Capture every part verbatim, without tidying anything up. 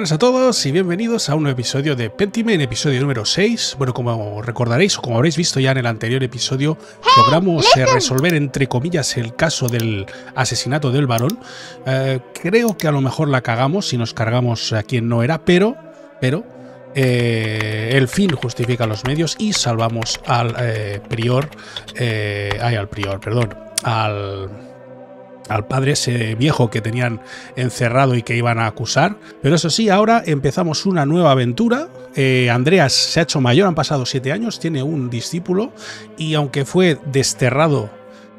buenas a todos y bienvenidos a un nuevo episodio de Pentiment, episodio número seis. Bueno, como recordaréis o como habréis visto ya en el anterior episodio, logramos eh, resolver, entre comillas, el caso del asesinato del varón. Eh, creo que a lo mejor la cagamos si nos cargamos a quien no era, pero, pero eh, el fin justifica los medios y salvamos al eh, prior, eh, ay, al prior, perdón, al... al padre ese viejo que tenían encerrado y que iban a acusar. Pero eso sí, ahora empezamos una nueva aventura. Eh, Andreas se ha hecho mayor, han pasado siete años, tiene un discípulo y aunque fue desterrado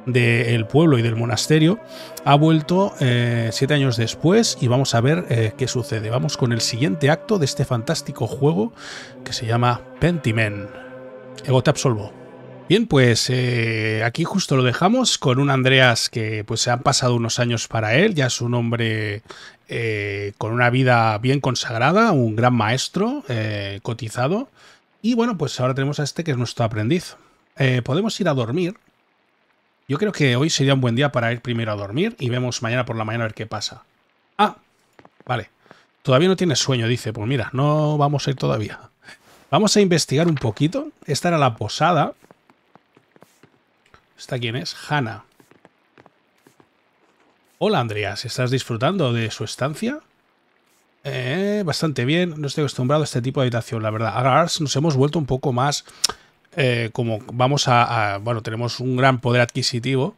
del pueblo y del monasterio, ha vuelto eh, siete años después y vamos a ver eh, qué sucede. Vamos con el siguiente acto de este fantástico juego que se llama Pentiment. Ego te absolvo. Bien, pues eh, aquí justo lo dejamos con un Andreas que pues se han pasado unos años para él, ya es un hombre eh, con una vida bien consagrada, un gran maestro eh, cotizado y bueno, pues ahora tenemos a este que es nuestro aprendiz. Eh, podemos ir a dormir, yo creo que hoy sería un buen día para ir primero a dormir y vemos mañana por la mañana a ver qué pasa. Ah, vale, todavía no tienes sueño, dice, pues mira, no vamos a ir todavía. Vamos a investigar un poquito, esta era la posada. ¿Esta quién es? Hanna. Hola, Andreas. ¿Estás disfrutando de su estancia? Eh, bastante bien. No estoy acostumbrado a este tipo de habitación, la verdad. Ahora nos hemos vuelto un poco más... Eh, como vamos a, a... Bueno, tenemos un gran poder adquisitivo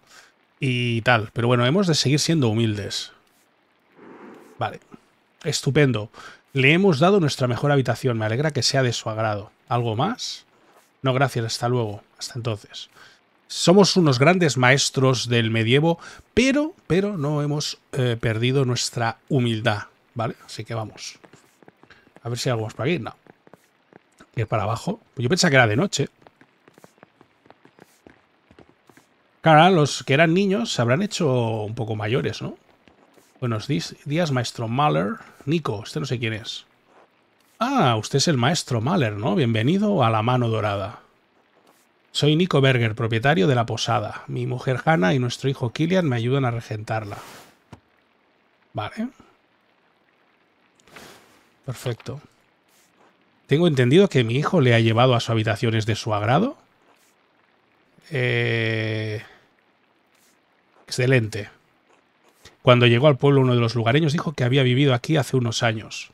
y tal. Pero bueno, hemos de seguir siendo humildes. Vale. Estupendo. Le hemos dado nuestra mejor habitación. Me alegra que sea de su agrado. ¿Algo más? No, gracias. Hasta luego. Hasta entonces. Somos unos grandes maestros del medievo, pero, pero no hemos eh, perdido nuestra humildad, ¿vale? Así que vamos. A ver si hay algo más para aquí. No. Ir para abajo. Pues yo pensaba que era de noche. Claro, los que eran niños se habrán hecho un poco mayores, ¿no? Buenos días, maestro Maler. Nico, este no sé quién es. Ah, usted es el maestro Maler, ¿no? Bienvenido a la mano dorada. Soy Nico Berger, propietario de la posada. Mi mujer Hanna y nuestro hijo Kilian me ayudan a regentarla. Vale. Perfecto. Tengo entendido que mi hijo le ha llevado a su habitación, ¿es de su agrado? Eh... Excelente. Cuando llegó al pueblo, uno de los lugareños dijo que había vivido aquí hace unos años.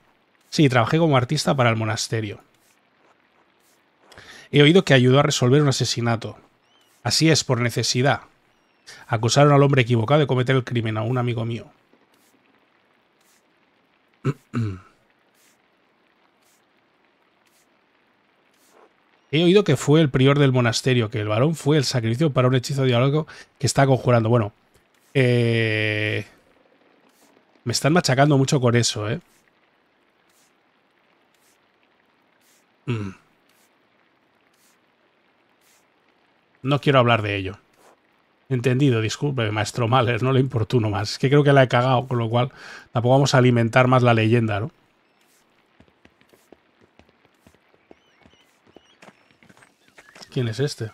Sí, trabajé como artista para el monasterio. He oído que ayudó a resolver un asesinato. Así es, por necesidad. Acusaron al hombre equivocado de cometer el crimen, a un amigo mío. He oído que fue el prior del monasterio, que el varón fue el sacrificio para un hechizo diabólico que está conjurando. Bueno, eh... me están machacando mucho con eso, ¿eh? Mm. No quiero hablar de ello. Entendido, disculpe, maestro Maler, no le importuno más. Es que creo que la he cagado, con lo cual tampoco vamos a alimentar más la leyenda, ¿no? ¿Quién es este?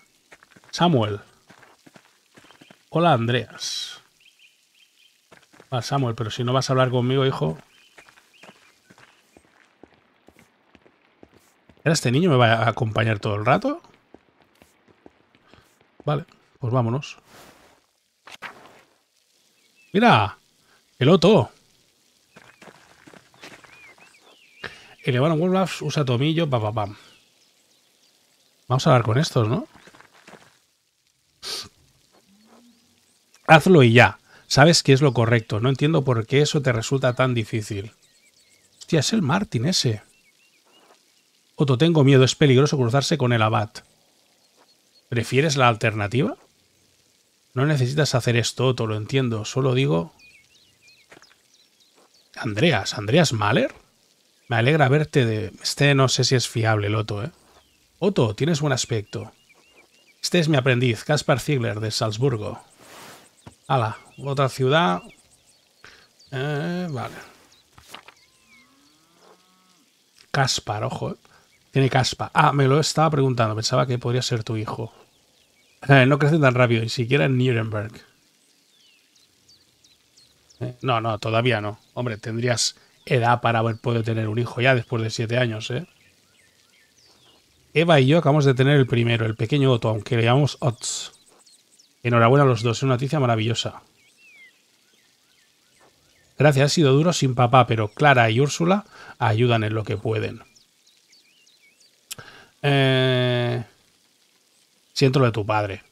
Samuel. Hola, Andreas. Ah, Samuel, pero si no vas a hablar conmigo, hijo... ¿Era este niño me va a acompañar todo el rato? Vale, pues vámonos. ¡Mira! ¡El Otto! El Hermano Wolf usa tomillo, pam, pam, pam. Vamos a hablar con estos, ¿no? Hazlo y ya. Sabes que es lo correcto. No entiendo por qué eso te resulta tan difícil. Hostia, es el Martin ese. Otto, tengo miedo. Es peligroso cruzarse con el Abad. ¿Prefieres la alternativa? No necesitas hacer esto, Otto, lo entiendo. Solo digo... Andreas, Andreas Maler. Me alegra verte de... Este no sé si es fiable, el Otto, ¿eh? Otto, tienes buen aspecto. Este es mi aprendiz, Kaspar Ziegler, de Salzburgo. Hala, otra ciudad... Eh, vale. Kaspar, ojo, ¿eh? Tiene caspa. Ah, me lo estaba preguntando. Pensaba que podría ser tu hijo. Eh, no crece tan rápido, ni siquiera en Nuremberg. Eh, no, no, todavía no. Hombre, tendrías edad para haber podido tener un hijo ya después de siete años, ¿eh? Eva y yo acabamos de tener el primero, el pequeño Otto, aunque le llamamos Otz. Enhorabuena a los dos, es una noticia maravillosa. Gracias, ha sido duro sin papá, pero Clara y Úrsula ayudan en lo que pueden. Eh... Siento lo de tu padre.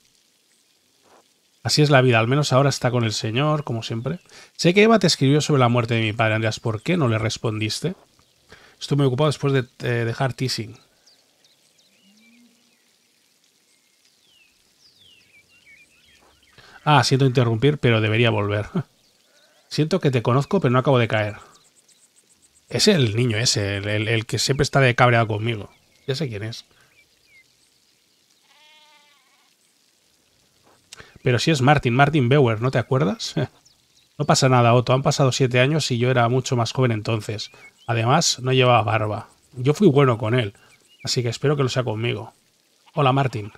Así es la vida, al menos ahora está con el Señor, como siempre. Sé que Eva te escribió sobre la muerte de mi padre, Andreas. ¿Por qué no le respondiste? Estuve muy ocupado después de eh, dejar Tassing. Ah, siento interrumpir, pero debería volver. Siento que te conozco, pero no acabo de caer. Es el niño ese, el, el, el que siempre está de cabreado conmigo. Ya sé quién es. Pero sí es Martin, Martin Bauer, ¿no te acuerdas? No pasa nada, Otto. Han pasado siete años y yo era mucho más joven entonces. Además, no llevaba barba. Yo fui bueno con él, así que espero que lo sea conmigo. Hola, Martin.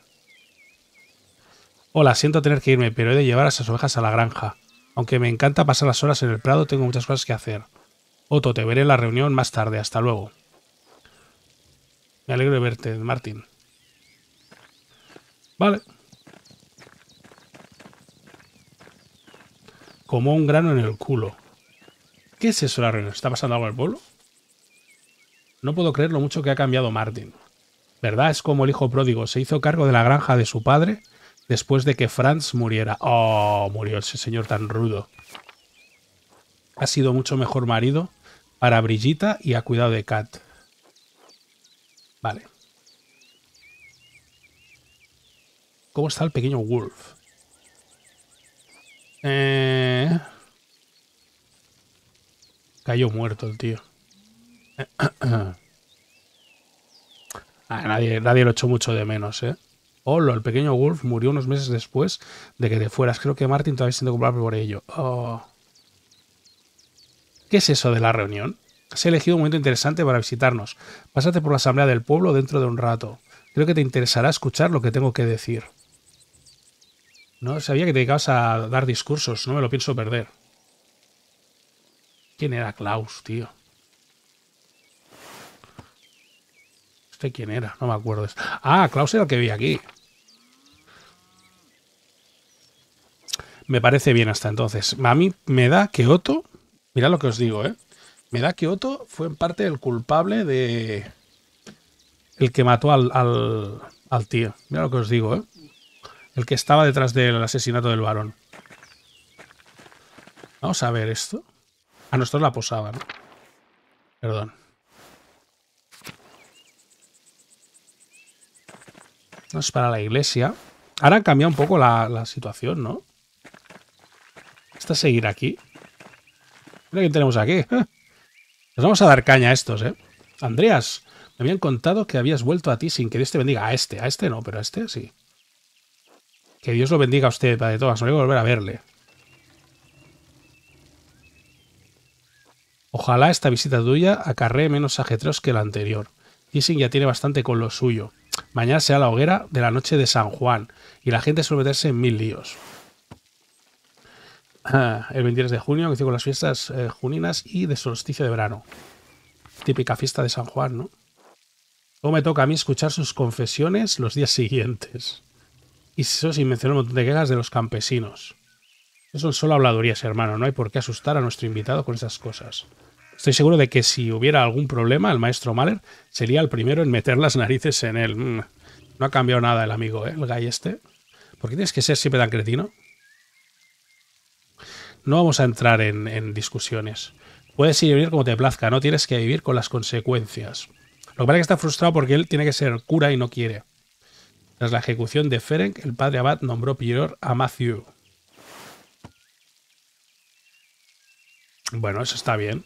Hola, siento tener que irme, pero he de llevar a esas ovejas a la granja. Aunque me encanta pasar las horas en el prado, tengo muchas cosas que hacer. Otto, te veré en la reunión más tarde. Hasta luego. Me alegro de verte, Martin. Vale. Como un grano en el culo. ¿Qué es eso, la reunión? ¿Está pasando algo al pueblo? No puedo creer lo mucho que ha cambiado Martin. ¿Verdad? Es como el hijo pródigo. Se hizo cargo de la granja de su padre después de que Franz muriera. ¡Oh! Murió ese señor tan rudo. Ha sido mucho mejor marido para Brigitta y ha cuidado de Kat. Vale. ¿Cómo está el pequeño Wolf? Eh... Cayó muerto el tío. Eh, ah, nadie, nadie lo echó mucho de menos, ¿eh? Hola, el pequeño Wolf murió unos meses después de que te fueras. Creo que Martin todavía siente culpable por ello. Oh. ¿Qué es eso de la reunión? Has elegido un momento interesante para visitarnos. Pásate por la asamblea del pueblo dentro de un rato. Creo que te interesará escuchar lo que tengo que decir. No sabía que te dedicabas a dar discursos. No me lo pienso perder. ¿Quién era Klaus, tío? ¿Este quién era? No me acuerdo. Ah, Klaus era el que vi aquí. Me parece bien hasta entonces. A mí me da que Otto... Mirad lo que os digo, ¿eh? Me da que Otto fue en parte el culpable de... El que mató al, al, al tío. Mirad lo que os digo, ¿eh? El que estaba detrás del asesinato del varón. Vamos a ver esto. A nosotros la posaba, ¿no? Perdón. No es para la iglesia. Ahora han cambiado un poco la, la situación, ¿no? Esta seguirá aquí. Mira quién tenemos aquí. Nos vamos a dar caña a estos, ¿eh? Andreas, me habían contado que habías vuelto a Tassing. Que Dios te bendiga. A este, a este no, pero a este sí. Que Dios lo bendiga a usted, Padre Tomás. No voy a volver a verle. Ojalá esta visita tuya acarree menos ajetreos que la anterior. Tassing ya tiene bastante con lo suyo. Mañana será la hoguera de la noche de San Juan y la gente suele meterse en mil líos. Ah, el veintitrés de junio, que hice con las fiestas eh, juninas y de solsticio de verano. Típica fiesta de San Juan, ¿no? Luego me toca a mí escuchar sus confesiones los días siguientes. Y eso sin mencionar un montón de quejas de los campesinos. No son solo habladurías, hermano. No hay por qué asustar a nuestro invitado con esas cosas. Estoy seguro de que si hubiera algún problema, el maestro Maler sería el primero en meter las narices en él. Mm. No ha cambiado nada el amigo, ¿eh? El gay este. ¿Por qué tienes que ser siempre tan cretino? No vamos a entrar en, en discusiones. Puedes ir y venir como te plazca. No tienes que vivir con las consecuencias. Lo que pasa es que está frustrado porque él tiene que ser cura y no quiere. Tras la ejecución de Ferenc, el padre Abad nombró prior a Matthew. Bueno, eso está bien.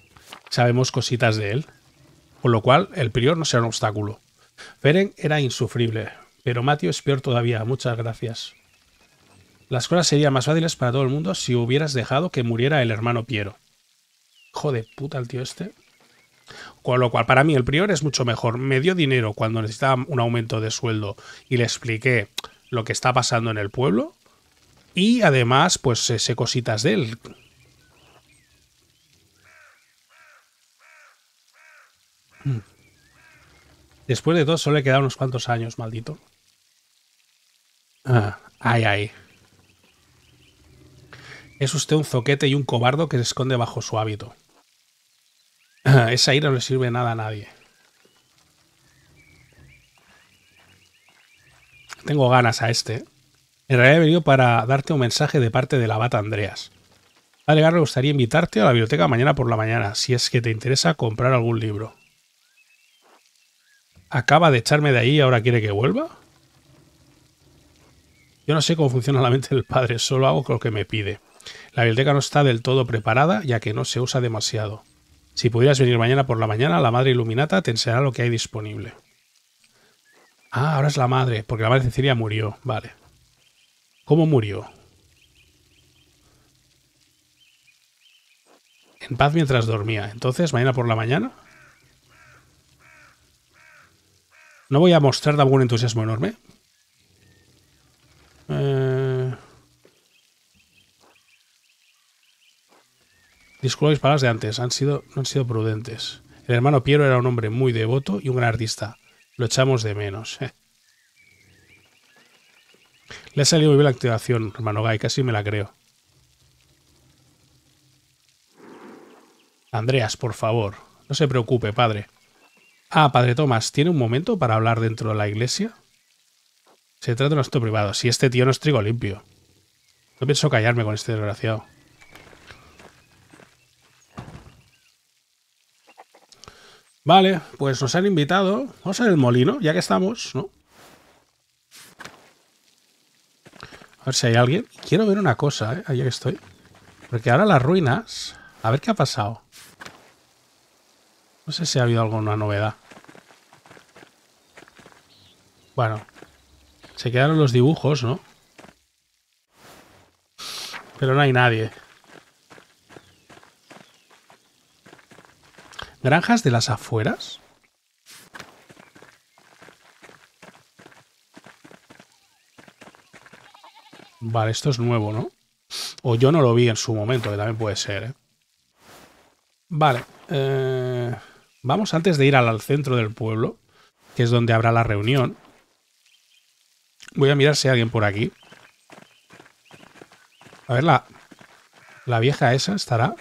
Sabemos cositas de él. Por lo cual, el prior no será un obstáculo. Ferenc era insufrible, pero Matthew es peor todavía. Muchas gracias. Las cosas serían más fáciles para todo el mundo si hubieras dejado que muriera el hermano Piero. Hijo de puta el tío este. Con lo cual, para mí, el prior es mucho mejor. Me dio dinero cuando necesitaba un aumento de sueldo y le expliqué lo que está pasando en el pueblo. Y además, pues, sé cositas de él. Después de todo solo le quedaron unos cuantos años, maldito. Ah, ay, ay. Es usted un zoquete y un cobardo que se esconde bajo su hábito. Ah, esa ira no le sirve nada a nadie. Tengo ganas a este. En realidad he venido para darte un mensaje de parte del abad Andreas. Padre Garner, me gustaría invitarte a la biblioteca mañana por la mañana, si es que te interesa comprar algún libro. ¿Acaba de echarme de ahí y ahora quiere que vuelva? Yo no sé cómo funciona la mente del padre, solo hago lo que me pide. La biblioteca no está del todo preparada, ya que no se usa demasiado. Si pudieras venir mañana por la mañana, la madre Iluminata te enseñará lo que hay disponible. Ah, ahora es la madre, porque la madre Cecilia murió, vale. ¿Cómo murió? En paz mientras dormía. Entonces, mañana por la mañana. No voy a mostrar tampoco entusiasmo enorme. Eh... Disculpa mis palabras de antes. Han sido, no han sido prudentes. El hermano Piero era un hombre muy devoto y un gran artista. Lo echamos de menos. Eh. Le ha salido muy bien la activación, hermano Guy. Casi me la creo. Andreas, por favor, no se preocupe, padre. Ah, padre Tomás, ¿tiene un momento para hablar dentro de la iglesia? Se trata de un acto privado. Si este tío no es trigo limpio. No pienso callarme con este desgraciado. Vale, pues nos han invitado. Vamos a ver el molino, ya que estamos, ¿no? A ver si hay alguien. Quiero ver una cosa, ¿eh? Allá que estoy. Porque ahora las ruinas... A ver qué ha pasado. No sé si ha habido alguna novedad. Bueno. Se quedaron los dibujos, ¿no? Pero no hay nadie. ¿Granjas de las afueras? Vale, esto es nuevo, ¿no? O yo no lo vi en su momento, que también puede ser, ¿eh? Vale. Eh... Vamos antes de ir al centro del pueblo, que es donde habrá la reunión. Voy a mirar si hay alguien por aquí. A ver, la, la vieja esa estará.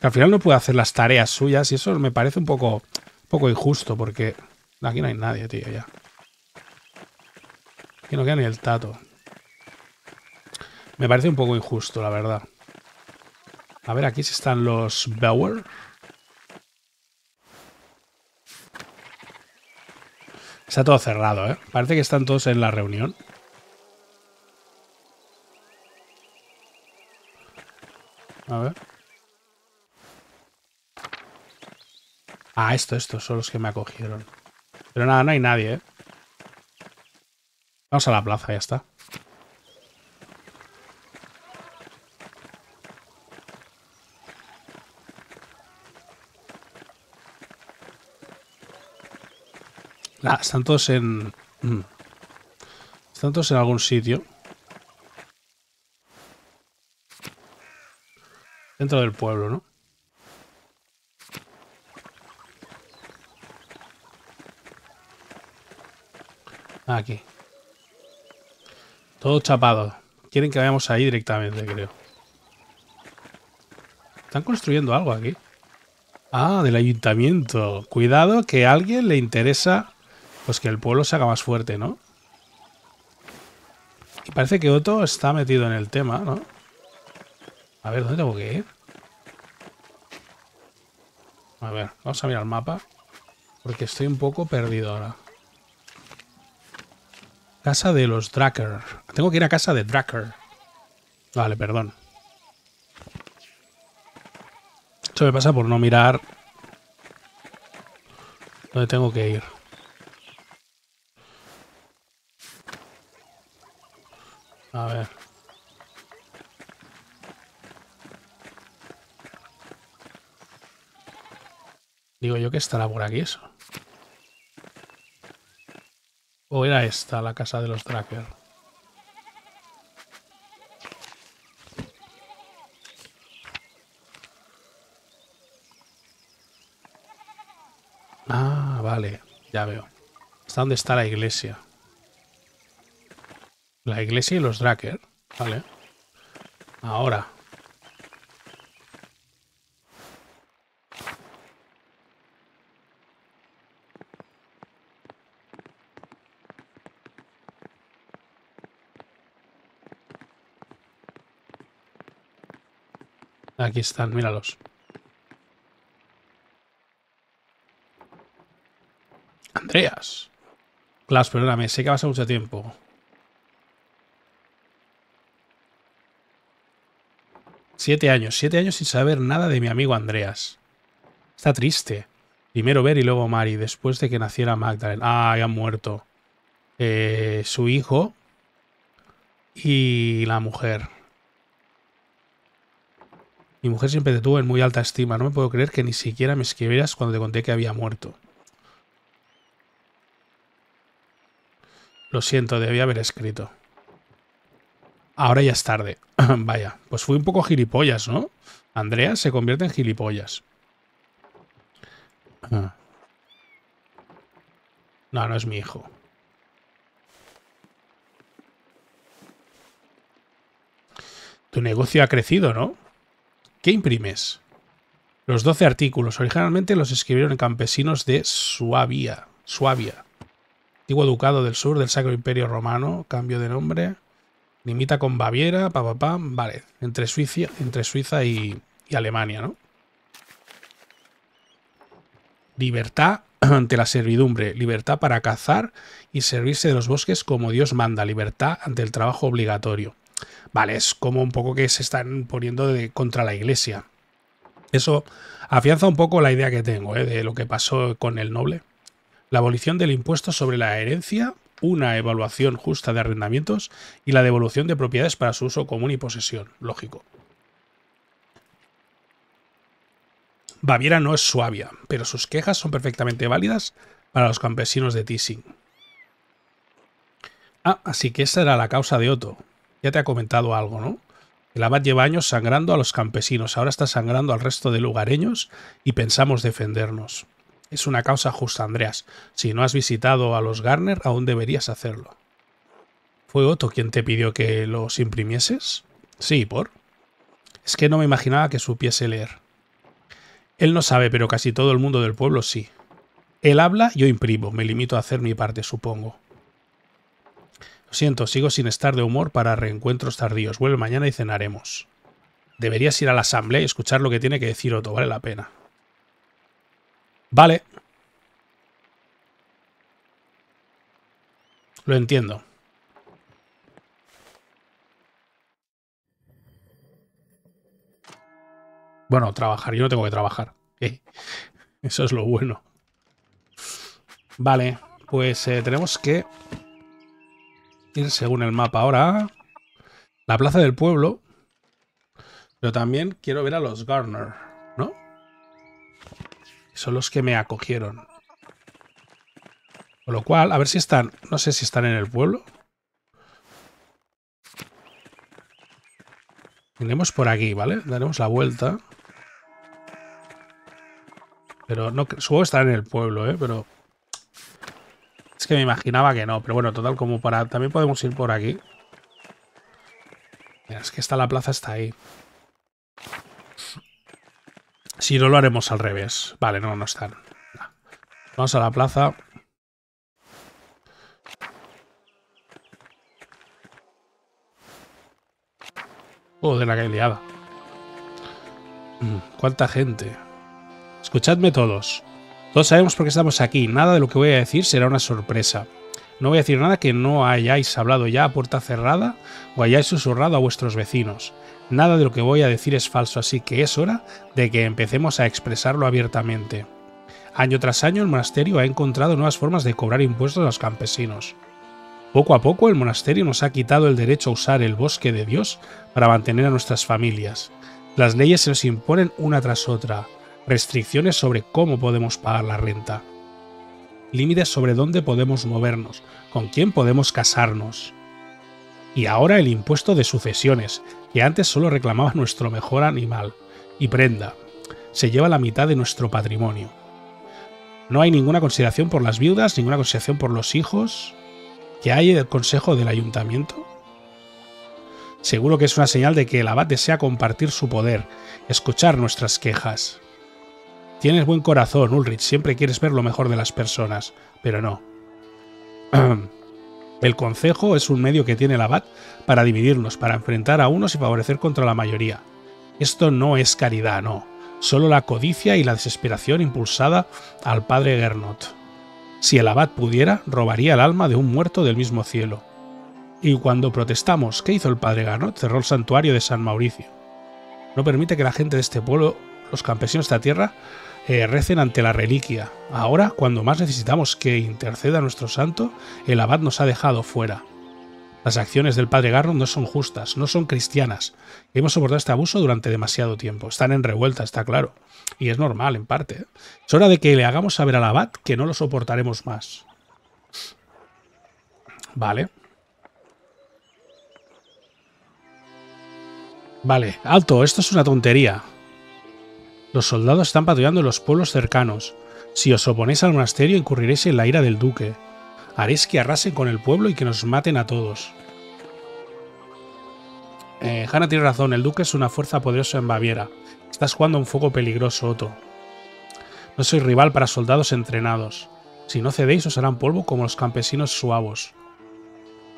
Que al final no puede hacer las tareas suyas y eso me parece un poco, un poco injusto porque aquí no hay nadie, tío, ya. Aquí no queda ni el tato. Me parece un poco injusto, la verdad. A ver, aquí si están los Bauer. Está todo cerrado, ¿eh? Parece que están todos en la reunión. A ver. Ah, esto, estos son los que me acogieron. Pero nada, no hay nadie, ¿eh? Vamos a la plaza, ya está. Ah, están todos en... Están todos en algún sitio. Dentro del pueblo, ¿no? Aquí. Todo chapado. Quieren que vayamos ahí directamente, creo. Están construyendo algo aquí. Ah, del ayuntamiento. Cuidado que a alguien le interesa... Pues que el pueblo se haga más fuerte, ¿no? Y parece que Otto está metido en el tema, ¿no? A ver, ¿dónde tengo que ir? A ver, vamos a mirar el mapa. Porque estoy un poco perdido ahora. Casa de los Dracker. Tengo que ir a casa de Dracker. Vale, perdón. Esto me pasa por no mirar... ¿Dónde tengo que ir? A ver. Digo yo que estará por aquí eso. O era esta, la casa de los Tracker. Ya veo. ¿Hasta dónde está la iglesia? La iglesia y los Draker. Vale. Ahora. Aquí están, míralos. Andreas. Klaus, perdóname, sé que vas a mucho tiempo. Siete años, siete años sin saber nada de mi amigo Andreas. Está triste. Primero Ver y luego Mari, después de que naciera Magdalena. Ah, ya han muerto. Eh, su hijo y la mujer. Mi mujer siempre te tuvo en muy alta estima. No me puedo creer que ni siquiera me escribieras cuando te conté que había muerto. Lo siento, debía haber escrito. Ahora ya es tarde. Vaya, pues fui un poco gilipollas, ¿no? Andreas se convierte en gilipollas. No, no es mi hijo. Tu negocio ha crecido, ¿no? ¿Qué imprimes? Los doce artículos. Originalmente los escribieron campesinos de Suabia. Suabia. Antiguo ducado del sur del Sacro Imperio Romano. Cambio de nombre. Limita con Baviera. Pa, pa, pa. Vale. Entre Suiza, entre Suiza y, y Alemania, ¿no? Libertad ante la servidumbre. Libertad para cazar y servirse de los bosques como Dios manda. Libertad ante el trabajo obligatorio. Vale, es como un poco que se están poniendo de, contra la iglesia. Eso afianza un poco la idea que tengo, ¿eh? De lo que pasó con el noble. La abolición del impuesto sobre la herencia, una evaluación justa de arrendamientos y la devolución de propiedades para su uso común y posesión. Lógico. Baviera no es Suabia, pero sus quejas son perfectamente válidas para los campesinos de Tassing. Ah, así que esa era la causa de Otto. Ya te ha comentado algo, ¿no? El abad lleva años sangrando a los campesinos, ahora está sangrando al resto de lugareños y pensamos defendernos. Es una causa justa, Andreas. Si no has visitado a los Garner, aún deberías hacerlo. ¿Fue Otto quien te pidió que los imprimieses? Sí, ¿por? Es que no me imaginaba que supiese leer. Él no sabe, pero casi todo el mundo del pueblo sí. Él habla, yo imprimo. Me limito a hacer mi parte, supongo. Lo siento, sigo sin estar de humor para reencuentros tardíos. Vuelve mañana y cenaremos. Deberías ir a la asamblea y escuchar lo que tiene que decir Otto. Vale la pena. Vale. Lo entiendo. Bueno, trabajar. Yo no tengo que trabajar. ¿Eh? Eso es lo bueno. Vale. Pues eh, tenemos que... ir según el mapa ahora la plaza del pueblo, pero también quiero ver a los Garner, ¿no? Son los que me acogieron, con lo cual a ver si están, no sé si están en el pueblo. Iremos por aquí, ¿vale? Daremos la vuelta, pero no, supongo estar en el pueblo, ¿eh? Pero es que me imaginaba que no, pero bueno, total, como para... También podemos ir por aquí. Mira, es que está la plaza, está ahí. Si no, lo haremos al revés. Vale, no, no están. No. Vamos a la plaza. Oh, de la que hay liada. Cuánta gente. Escuchadme todos. Todos sabemos por qué estamos aquí. Nada de lo que voy a decir será una sorpresa. No voy a decir nada que no hayáis hablado ya a puerta cerrada o hayáis susurrado a vuestros vecinos. Nada de lo que voy a decir es falso, así que es hora de que empecemos a expresarlo abiertamente. Año tras año el monasterio ha encontrado nuevas formas de cobrar impuestos a los campesinos. Poco a poco el monasterio nos ha quitado el derecho a usar el bosque de Dios para mantener a nuestras familias. Las leyes se nos imponen una tras otra. Restricciones sobre cómo podemos pagar la renta. Límites sobre dónde podemos movernos, con quién podemos casarnos. Y ahora el impuesto de sucesiones, que antes solo reclamaba nuestro mejor animal y prenda. Se lleva la mitad de nuestro patrimonio. No hay ninguna consideración por las viudas, ninguna consideración por los hijos. ¿Qué hay del consejo del ayuntamiento? Seguro que es una señal de que el abad desea compartir su poder, escuchar nuestras quejas. Tienes buen corazón, Ulrich, siempre quieres ver lo mejor de las personas, pero no. El consejo es un medio que tiene el abad para dividirnos, para enfrentar a unos y favorecer contra la mayoría. Esto no es caridad, no. Solo la codicia y la desesperación impulsada al padre Gernot. Si el abad pudiera, robaría el alma de un muerto del mismo cielo. Y cuando protestamos, ¿qué hizo el padre Gernot? Cerró el santuario de San Mauricio. No permite que la gente de este pueblo, los campesinos de esta tierra, eh, recen ante la reliquia. Ahora, cuando más necesitamos que interceda nuestro santo, el abad nos ha dejado fuera. Las acciones del padre Gernot no son justas, no son cristianas. Hemos soportado este abuso durante demasiado tiempo. Están en revuelta, está claro. Y es normal, en parte. Es hora de que le hagamos saber al abad que no lo soportaremos más. Vale. Vale, alto, esto es una tontería. Los soldados están patrullando en los pueblos cercanos. Si os oponéis al monasterio, incurriréis en la ira del duque. Haréis que arrasen con el pueblo y que nos maten a todos. Eh, Hanna tiene razón, el duque es una fuerza poderosa en Baviera. Estás jugando a un fuego peligroso, Otto. No soy rival para soldados entrenados. Si no cedéis os harán polvo como los campesinos suavos.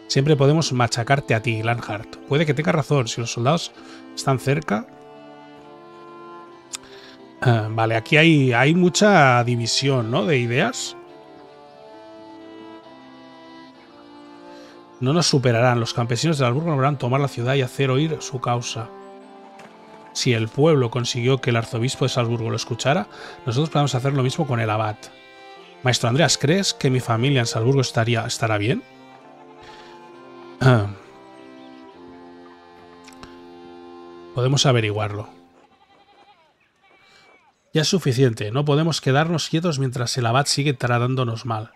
Siempre podemos machacarte a ti, Lanhart. Puede que tengas razón, si los soldados están cerca... Eh, vale, aquí hay, hay mucha división, ¿no? De ideas... No nos superarán. Los campesinos de Salzburgo lograrán tomar la ciudad y hacer oír su causa. Si el pueblo consiguió que el arzobispo de Salzburgo lo escuchara, nosotros podemos hacer lo mismo con el abad. Maestro Andreas, ¿crees que mi familia en Salzburgo estaría, estará bien? Ah. Podemos averiguarlo. Ya es suficiente. No podemos quedarnos quietos mientras el abad sigue tratándonos mal.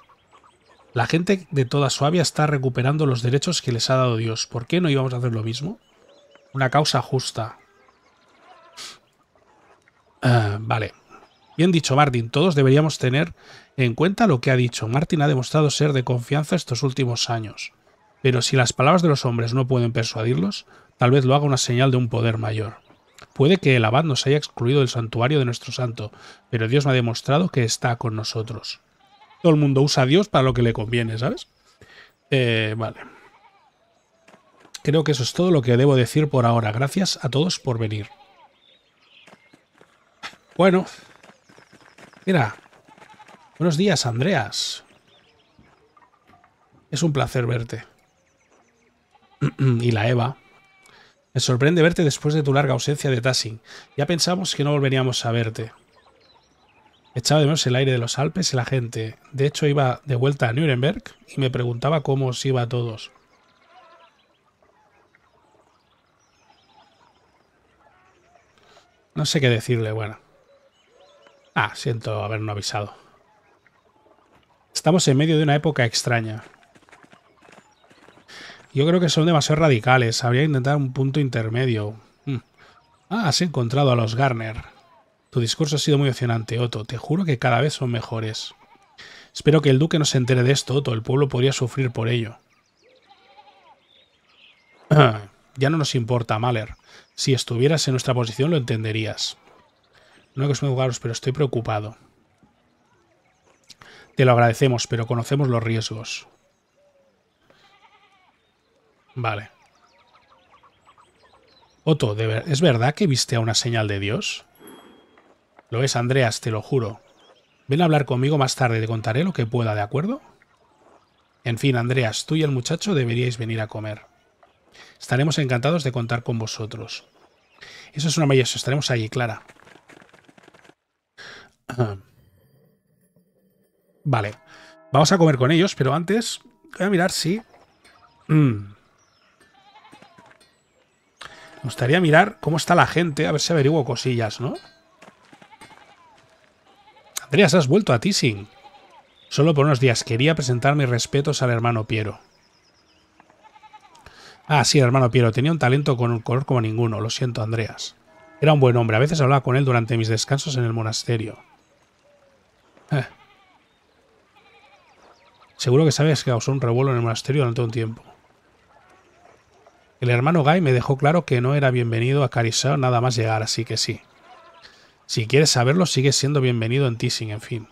La gente de toda Suabia está recuperando los derechos que les ha dado Dios. ¿Por qué no íbamos a hacer lo mismo? Una causa justa. Uh, vale. Bien dicho, Martin. Todos deberíamos tener en cuenta lo que ha dicho. Martin ha demostrado ser de confianza estos últimos años. Pero si las palabras de los hombres no pueden persuadirlos, tal vez lo haga una señal de un poder mayor. Puede que el abad nos haya excluido del santuario de nuestro santo, pero Dios me ha demostrado que está con nosotros. Todo el mundo usa a Dios para lo que le conviene, ¿sabes? Eh, vale. Creo que eso es todo lo que debo decir por ahora. Gracias a todos por venir. Bueno. Mira. Buenos días, Andreas. Es un placer verte. Y la Eva. Me sorprende verte después de tu larga ausencia de Tassing. Ya pensamos que no volveríamos a verte. Echaba de menos el aire de los Alpes y la gente. De hecho, iba de vuelta a Nuremberg y me preguntaba cómo os iba a todos. No sé qué decirle, bueno. Ah, siento habernos avisado. Estamos en medio de una época extraña. Yo creo que son demasiado radicales. Habría que intentar un punto intermedio. Ah, has encontrado a los Garner. Tu discurso ha sido muy emocionante, Otto. Te juro que cada vez son mejores. Espero que el duque no se entere de esto, Otto. El pueblo podría sufrir por ello. Ya no nos importa, Maler. Si estuvieras en nuestra posición lo entenderías. No he conseguido jugaros, pero estoy preocupado. Te lo agradecemos, pero conocemos los riesgos. Vale. Otto, ¿es verdad que viste a una señal de Dios? Lo es, Andreas, te lo juro. Ven a hablar conmigo más tarde, te contaré lo que pueda, ¿de acuerdo? En fin, Andreas, tú y el muchacho deberíais venir a comer. Estaremos encantados de contar con vosotros. Eso es una belleza, estaremos allí, Clara. Vale, vamos a comer con ellos, pero antes voy a mirar si... Mm. Me gustaría mirar cómo está la gente, a ver si averiguo cosillas, ¿no? Andreas, has vuelto a Tassing. Solo por unos días. Quería presentar mis respetos al hermano Piero. Ah, sí, el hermano Piero. Tenía un talento con un color como ninguno. Lo siento, Andreas. Era un buen hombre. A veces hablaba con él durante mis descansos en el monasterio. Eh, Seguro que sabes que causó un revuelo en el monasterio durante un tiempo. El hermano Guy me dejó claro que no era bienvenido a Carisao nada más llegar, así que sí. Si quieres saberlo, sigues siendo bienvenido en Tassing, en fin.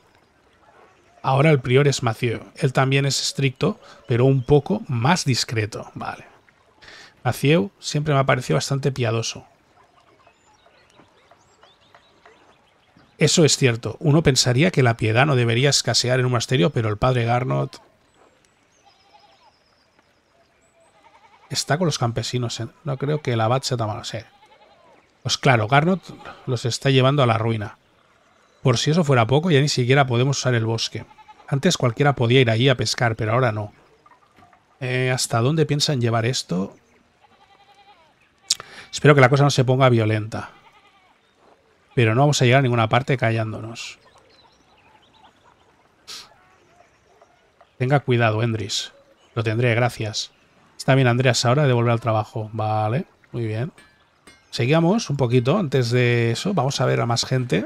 Ahora el prior es Matthew. Él también es estricto, pero un poco más discreto. Vale. Matthew siempre me ha parecido bastante piadoso. Eso es cierto. Uno pensaría que la piedad no debería escasear en un monasterio, pero el padre Gernot está con los campesinos. ¿Eh? No creo que el abad sea tan malo. Sí. Pues claro, Gernot los está llevando a la ruina. Por si eso fuera poco, ya ni siquiera podemos usar el bosque. Antes cualquiera podía ir allí a pescar, pero ahora no. Eh, ¿Hasta dónde piensan llevar esto? Espero que la cosa no se ponga violenta. Pero no vamos a llegar a ninguna parte callándonos. Tenga cuidado, Andris. Lo tendré, gracias. Está bien, Andreas, ahora de volver al trabajo. Vale, muy bien. Seguimos un poquito antes de eso. Vamos a ver a más gente.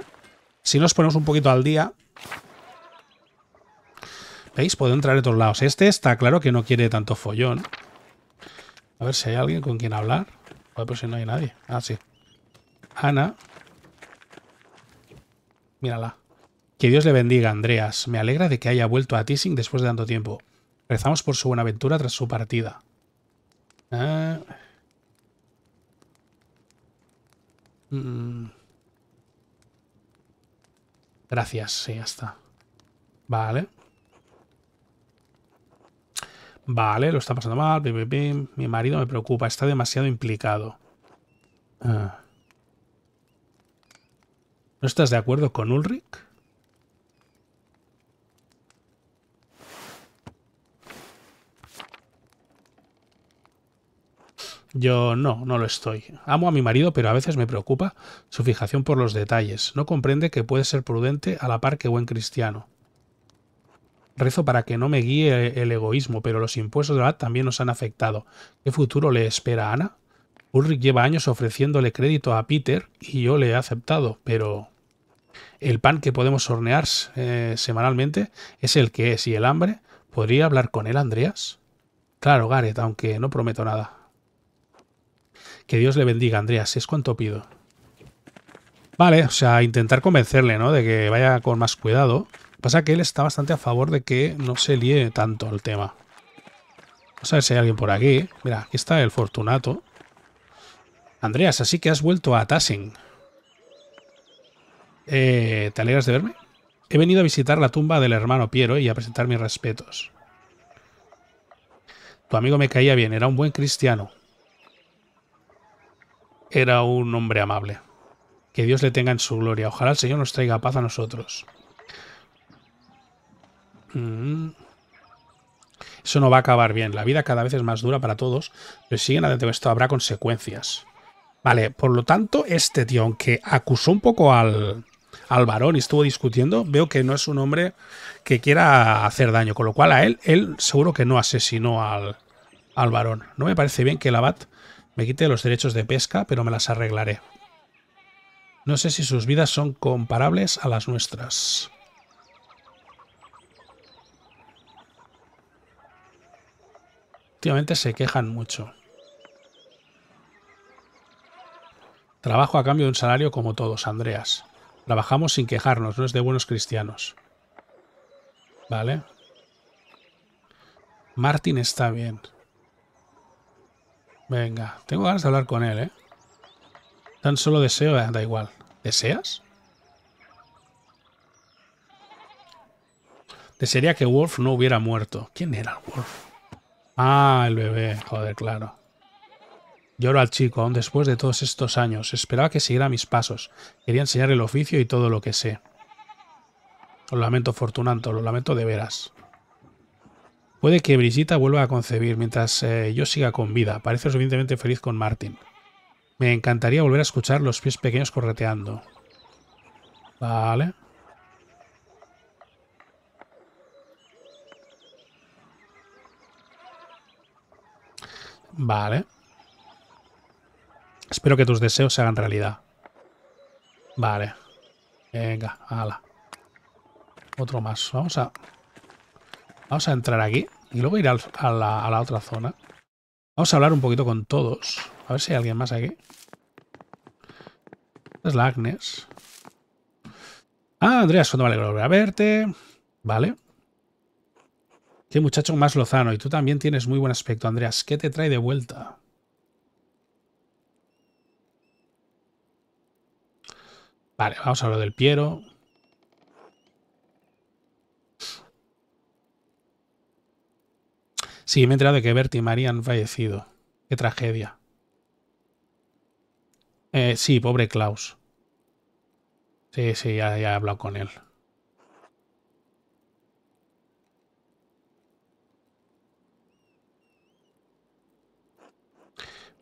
Si nos ponemos un poquito al día... ¿Veis? Puedo entrar de todos lados. Este está claro que no quiere tanto follón. A ver si hay alguien con quien hablar. Joder, pero si no hay nadie. Ah, sí. Hanna... Mírala. Que Dios le bendiga, Andreas. Me alegra de que haya vuelto a Tassing después de tanto tiempo. Rezamos por su buena aventura tras su partida. Ah. Mm. Gracias, sí, ya está. Vale. Vale, lo está pasando mal. Pim, pim, pim. Mi marido me preocupa, está demasiado implicado. Ah. ¿No estás de acuerdo con Ulrich? Yo no, no lo estoy. Amo a mi marido, pero a veces me preocupa su fijación por los detalles. No comprende que puede ser prudente a la par que buen cristiano. Rezo para que no me guíe el egoísmo, pero los impuestos de la también nos han afectado. ¿Qué futuro le espera a Hanna? Ulrich lleva años ofreciéndole crédito a Peter y yo le he aceptado, pero el pan que podemos hornear eh, semanalmente es el que es y el hambre. ¿Podría hablar con él, Andreas? Claro, Gareth, aunque no prometo nada. Que Dios le bendiga, Andreas, es cuanto pido. Vale, o sea, intentar convencerle, ¿no? De que vaya con más cuidado. Pasa que él está bastante a favor de que no se líe tanto el tema. Vamos a ver si hay alguien por aquí. Mira, aquí está el Fortunato. Andreas, así que has vuelto a Tassing. Eh, ¿Te alegras de verme? He venido a visitar la tumba del hermano Piero y a presentar mis respetos. Tu amigo me caía bien, era un buen cristiano. Era un hombre amable. Que Dios le tenga en su gloria. Ojalá el Señor nos traiga paz a nosotros. Mm. Eso no va a acabar bien. La vida cada vez es más dura para todos, pero si siguen adelante esto habrá consecuencias. Vale, por lo tanto, este tío, aunque acusó un poco al, al varón y estuvo discutiendo, veo que no es un hombre que quiera hacer daño, con lo cual a él, él seguro que no asesinó al, al varón. No me parece bien que el abad me quite los derechos de pesca, pero me las arreglaré. No sé si sus vidas son comparables a las nuestras. Últimamente se quejan mucho. Trabajo a cambio de un salario como todos, Andreas. Trabajamos sin quejarnos, no es de buenos cristianos. Vale. Martin está bien. Venga, tengo ganas de hablar con él, ¿eh? Tan solo deseo, eh, da igual. ¿Deseas? Desearía que Wolf no hubiera muerto. ¿Quién era Wolf? Ah, el bebé. Joder, claro. Lloro al chico, aún después de todos estos años. Esperaba que siguiera mis pasos. Quería enseñar el oficio y todo lo que sé. Lo lamento, Fortunato. Lo lamento de veras. Puede que Brigitta vuelva a concebir mientras eh, yo siga con vida. Parece suficientemente feliz con Martin. Me encantaría volver a escuchar los pies pequeños correteando. Vale. Vale. Espero que tus deseos se hagan realidad. Vale. Venga, ala. Otro más. Vamos a... Vamos a entrar aquí y luego ir al, a, la, a la otra zona. Vamos a hablar un poquito con todos. A ver si hay alguien más aquí. Esta es la Agnes. Ah, Andreas, cuando vale volver a verte. Vale. Qué muchacho más lozano. Y tú también tienes muy buen aspecto, Andreas. ¿Qué te trae de vuelta? Vale, vamos a hablar del Piero. Sí, me he enterado de que Bertie y María han fallecido. Qué tragedia. Eh, sí, pobre Klaus. Sí, sí, ya, ya he hablado con él.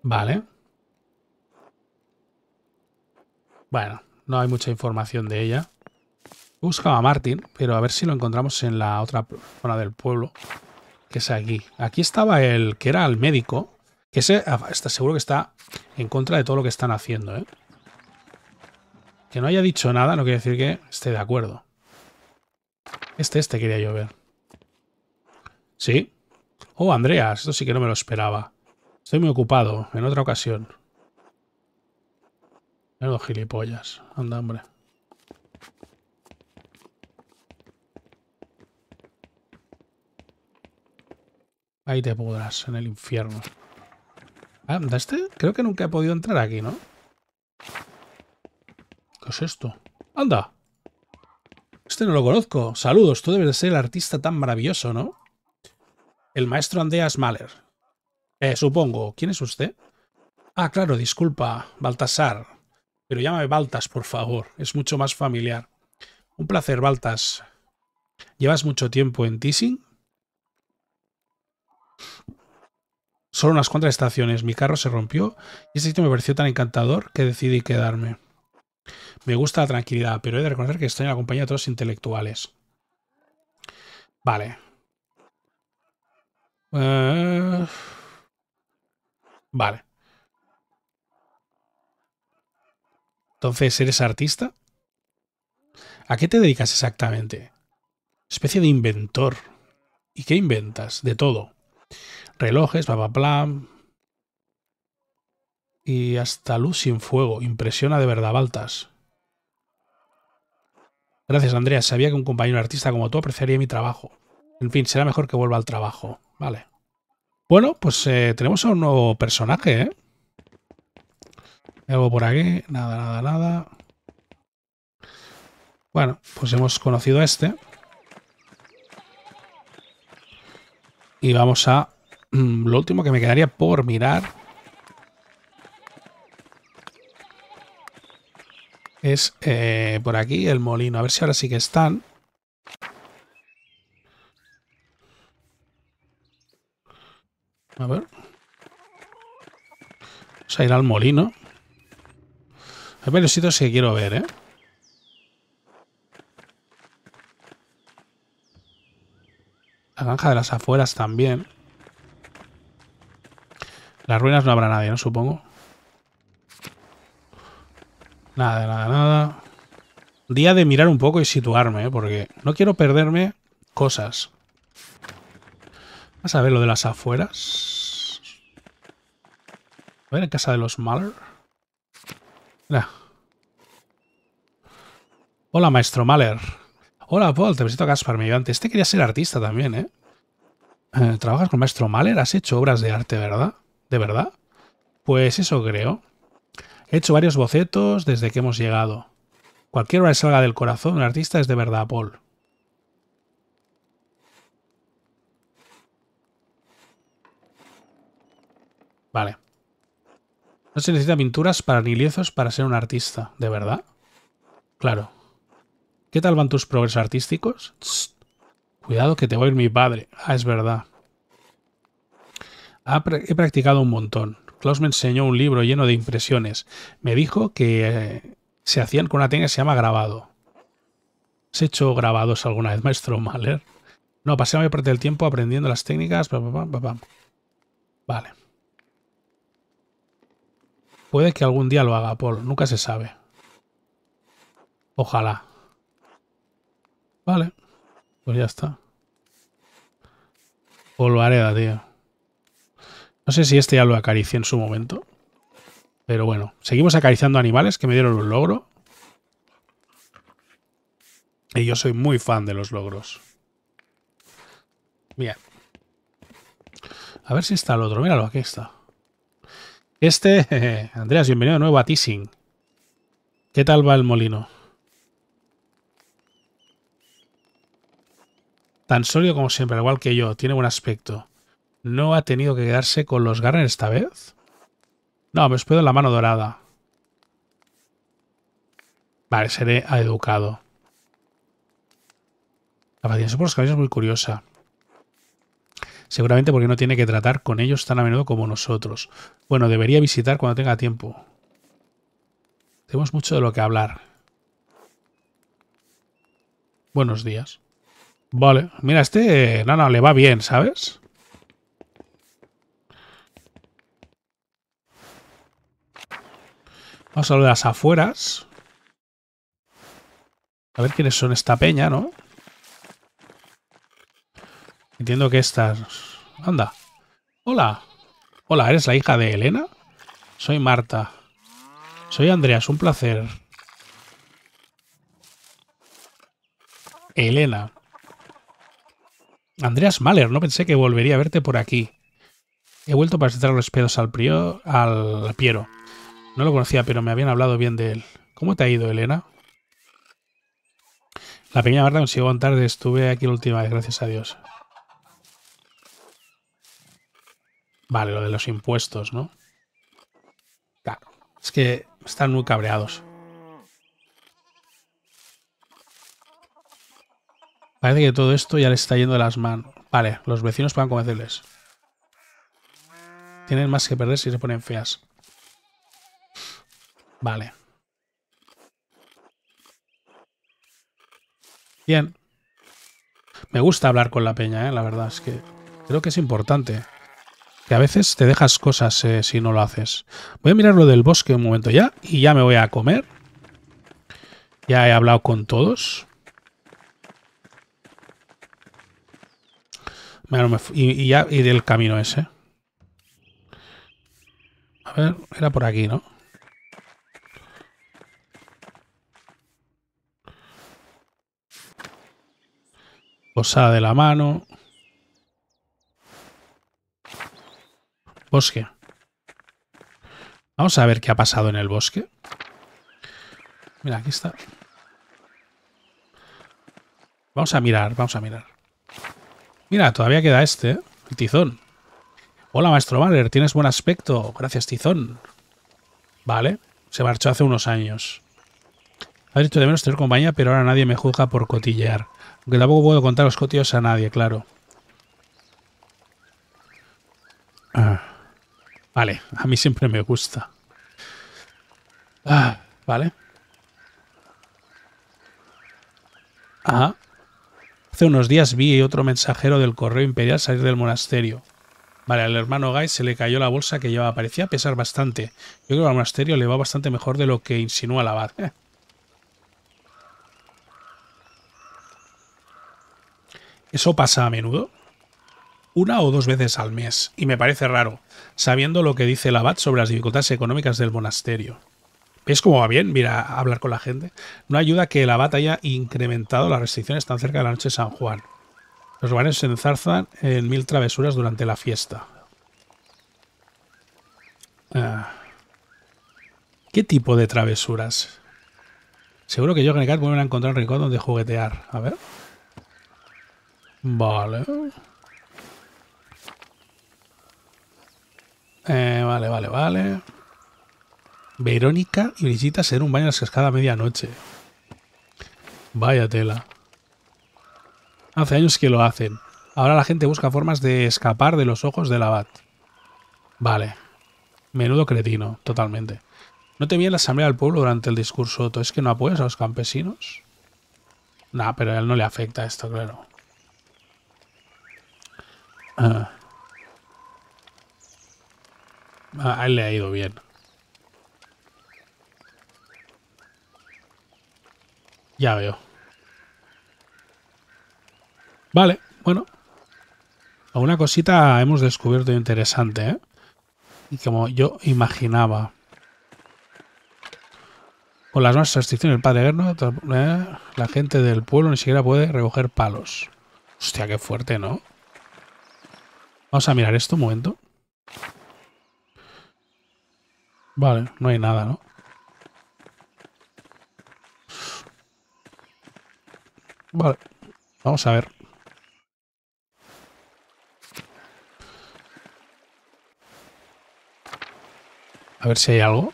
Vale. Bueno, no hay mucha información de ella. Buscaba a Martin, pero a ver si lo encontramos en la otra zona del pueblo, que es aquí. Aquí estaba el que era el médico, que ese está seguro que está en contra de todo lo que están haciendo, ¿eh? Que no haya dicho nada no quiere decir que esté de acuerdo. Este, este quería yo ver. Sí. Oh, Andreas, esto sí que no me lo esperaba. Estoy muy ocupado, en otra ocasión. Menudo gilipollas. Anda, hombre. Ahí te pudras, en el infierno. Anda, este creo que nunca he podido entrar aquí, ¿no? ¿Qué es esto? ¡Anda! Este no lo conozco. Saludos, tú debes de ser el artista tan maravilloso, ¿no? El maestro Andreas Maler. Eh, supongo. ¿Quién es usted? Ah, claro, disculpa, Baltasar. Pero llámame Baltas, por favor. Es mucho más familiar. Un placer, Baltas. ¿Llevas mucho tiempo en Tassing? Solo unas cuantas estaciones. Mi carro se rompió y este sitio me pareció tan encantador que decidí quedarme. Me gusta la tranquilidad, pero he de reconocer que estoy en la compañía de otros intelectuales. Vale. Uh... Vale. Entonces, ¿eres artista? ¿A qué te dedicas exactamente? Especie de inventor. ¿Y qué inventas? De todo. Relojes, bla, bla, bla. Y hasta luz sin fuego. Impresiona de verdad, Baltas. Gracias, Andrea. Sabía que un compañero artista como tú apreciaría mi trabajo. En fin, será mejor que vuelva al trabajo. Vale. Bueno, pues eh, tenemos a un nuevo personaje, ¿eh? Algo por aquí. Nada, nada, nada. Bueno, pues hemos conocido a este. Y vamos a... Lo último que me quedaría por mirar es eh, por aquí el molino. A ver si ahora sí que están. A ver. Vamos a ir al molino. Hay varios sitios que quiero ver, ¿eh? La granja de las afueras también. Las ruinas no habrá nadie, ¿no? Supongo. Nada, nada, nada. Día de mirar un poco y situarme, ¿eh? Porque no quiero perderme cosas. Vas a ver lo de las afueras. A ver, en casa de los Maler. Nah. Hola, maestro Maler. Hola, Paul, te presento a Kaspar, mi ayudante. Este quería ser artista también, ¿eh? ¿eh? ¿Trabajas con maestro Maler? Has hecho obras de arte, ¿verdad? ¿De verdad? Pues eso creo. He hecho varios bocetos desde que hemos llegado. Cualquier obra que salga del corazón de un artista es de verdad, Paul. Vale. No se necesitan pinturas para ni lienzos para ser un artista, ¿de verdad? Claro. ¿Qué tal van tus progresos artísticos? Tss, cuidado que te va a oír mi padre. Ah, es verdad. He practicado un montón. Klaus me enseñó un libro lleno de impresiones. Me dijo que eh, se hacían con una técnica que se llama grabado. ¿Has hecho grabados alguna vez, maestro Maler? No, pasé la mayor parte del tiempo aprendiendo las técnicas. Bla, bla, bla, bla. Vale. Puede que algún día lo haga, Paul. Nunca se sabe. Ojalá. Vale. Pues ya está. Polvareda, tío. No sé si este ya lo acaricié en su momento. Pero bueno, seguimos acariciando animales que me dieron un logro. Y yo soy muy fan de los logros. Bien. A ver si está el otro. Míralo, aquí está. Este... Jeje, Andreas, bienvenido de nuevo a Tassing. ¿Qué tal va el molino? Tan sólido como siempre, al igual que yo. Tiene buen aspecto. ¿No ha tenido que quedarse con los Garner esta vez? No, me espero en la mano dorada. Vale, seré educado. La paciencia por los caballos es muy curiosa. Seguramente porque no tiene que tratar con ellos tan a menudo como nosotros. Bueno, debería visitar cuando tenga tiempo. Tenemos mucho de lo que hablar. Buenos días. Vale. Mira, este... No, no, le va bien, ¿sabes? Vamos a lo de las afueras. A ver quiénes son esta peña, ¿no? Entiendo que estas... Anda. Hola. Hola, ¿eres la hija de Elena? Soy Marta. Soy Andreas, un placer. Elena. Andreas Maler, no pensé que volvería a verte por aquí. He vuelto para visitar los pedos al, prior, al Piero. No lo conocía, pero me habían hablado bien de él. ¿Cómo te ha ido, Elena? La pequeña Marta consiguió aguantar desde estuve aquí la última vez, gracias a Dios. Vale, lo de los impuestos, ¿no? Claro, es que están muy cabreados. Parece que todo esto ya les está yendo de las manos. Vale, los vecinos pueden convencerles. Tienen más que perder si se ponen feas. Vale. Bien. Me gusta hablar con la peña, ¿eh? La verdad es que creo que es importante. Que a veces te dejas cosas eh, si no lo haces. Voy a mirar lo del bosque un momento ya. Y ya me voy a comer. Ya he hablado con todos. Bueno, me y, y ya iré el camino ese. A ver, era por aquí, ¿no? Posada de la mano. Bosque. Vamos a ver qué ha pasado en el bosque. Mira, aquí está. Vamos a mirar, vamos a mirar. Mira, todavía queda este, ¿eh? El tizón. Hola, maestro Maler, tienes buen aspecto. Gracias, tizón. Vale, se marchó hace unos años. Ha dicho de menos tener compañía, pero ahora nadie me juzga por cotillear. Aunque tampoco puedo contar los cotillos a nadie, claro. Ah. Vale, a mí siempre me gusta. Ah, vale. Ajá. Hace unos días vi otro mensajero del correo imperial salir del monasterio. Vale, al hermano Guy se le cayó la bolsa que llevaba. Parecía pesar bastante. Yo creo que al monasterio le va bastante mejor de lo que insinúa el abad. Eh. Eso pasa a menudo. Una o dos veces al mes, y me parece raro, sabiendo lo que dice el abad sobre las dificultades económicas del monasterio. ¿Veis cómo va bien? Mira, a hablar con la gente. No ayuda que el abad haya incrementado las restricciones tan cerca de la noche de San Juan. Los lugares se enzarzan en mil travesuras durante la fiesta. Ah. ¿Qué tipo de travesuras? Seguro que yo y Kat vuelven a encontrar un rincón donde juguetear. A ver. Vale... Eh, vale, vale, vale. Verónica y Brigitta se den un baño en las cascadas a medianoche. Vaya tela. Hace años que lo hacen. Ahora la gente busca formas de escapar de los ojos del abad. Vale. Menudo cretino, totalmente. No te vi en la asamblea del pueblo durante el discurso, Otto. ¿Es que no apoyas a los campesinos? Nah, pero a él no le afecta esto, claro. Ah. A él le ha ido bien. Ya veo. Vale, bueno. Alguna cosita hemos descubierto interesante, ¿eh? Y como yo imaginaba. Con las nuevas restricciones del padre Gernot, ¿eh? La gente del pueblo ni siquiera puede recoger palos. Hostia, qué fuerte, ¿no? Vamos a mirar esto un momento. Vale, no hay nada, ¿no? Vale, vamos a ver. A ver si hay algo.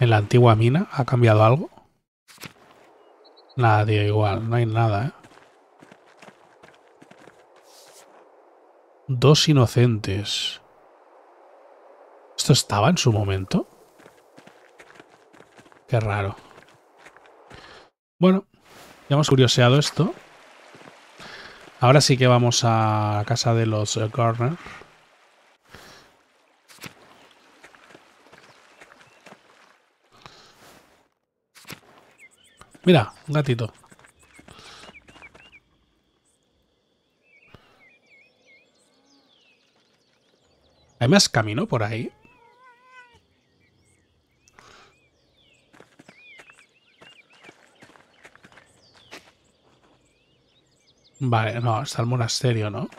En la antigua mina ha cambiado algo. Nada, tío, igual, no hay nada, ¿eh? Dos inocentes. ¿Esto estaba en su momento? Qué raro. Bueno, ya hemos curioseado esto. Ahora sí que vamos a la casa de los Garner. Mira, un gatito. ¿Hay más camino por ahí? Vale, no, está el monasterio, ¿no?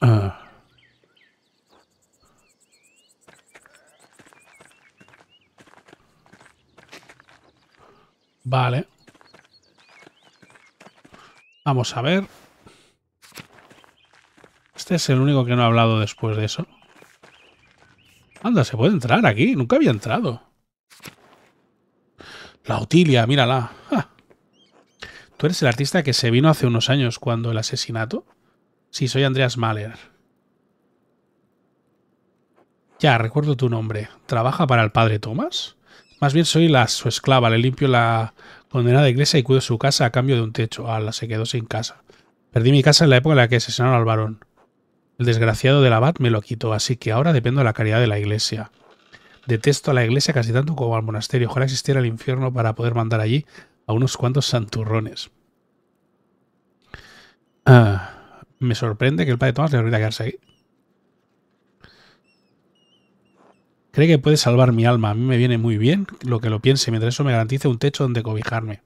Ah. Vale. Vamos a ver. Este es el único que no ha hablado después de eso. Anda, se puede entrar aquí. Nunca había entrado. La Otilia, mírala. ¡Ja! ¿Tú eres el artista que se vino hace unos años cuando el asesinato? Sí, soy Andreas Maler. Ya, recuerdo tu nombre. ¿Trabaja para el padre Tomás? Más bien soy la, su esclava. Le limpio la condenada iglesia y cuido su casa a cambio de un techo. Ala, se quedó sin casa. Perdí mi casa en la época en la que asesinaron al varón. El desgraciado del abad me lo quitó, así que ahora dependo de la caridad de la iglesia. Detesto a la iglesia casi tanto como al monasterio. Ojalá existiera el infierno para poder mandar allí a unos cuantos santurrones. Ah, me sorprende que el padre Tomás le permita quedarse aquí. Cree que puede salvar mi alma. A mí me viene muy bien lo que lo piense, mientras eso me garantice un techo donde cobijarme.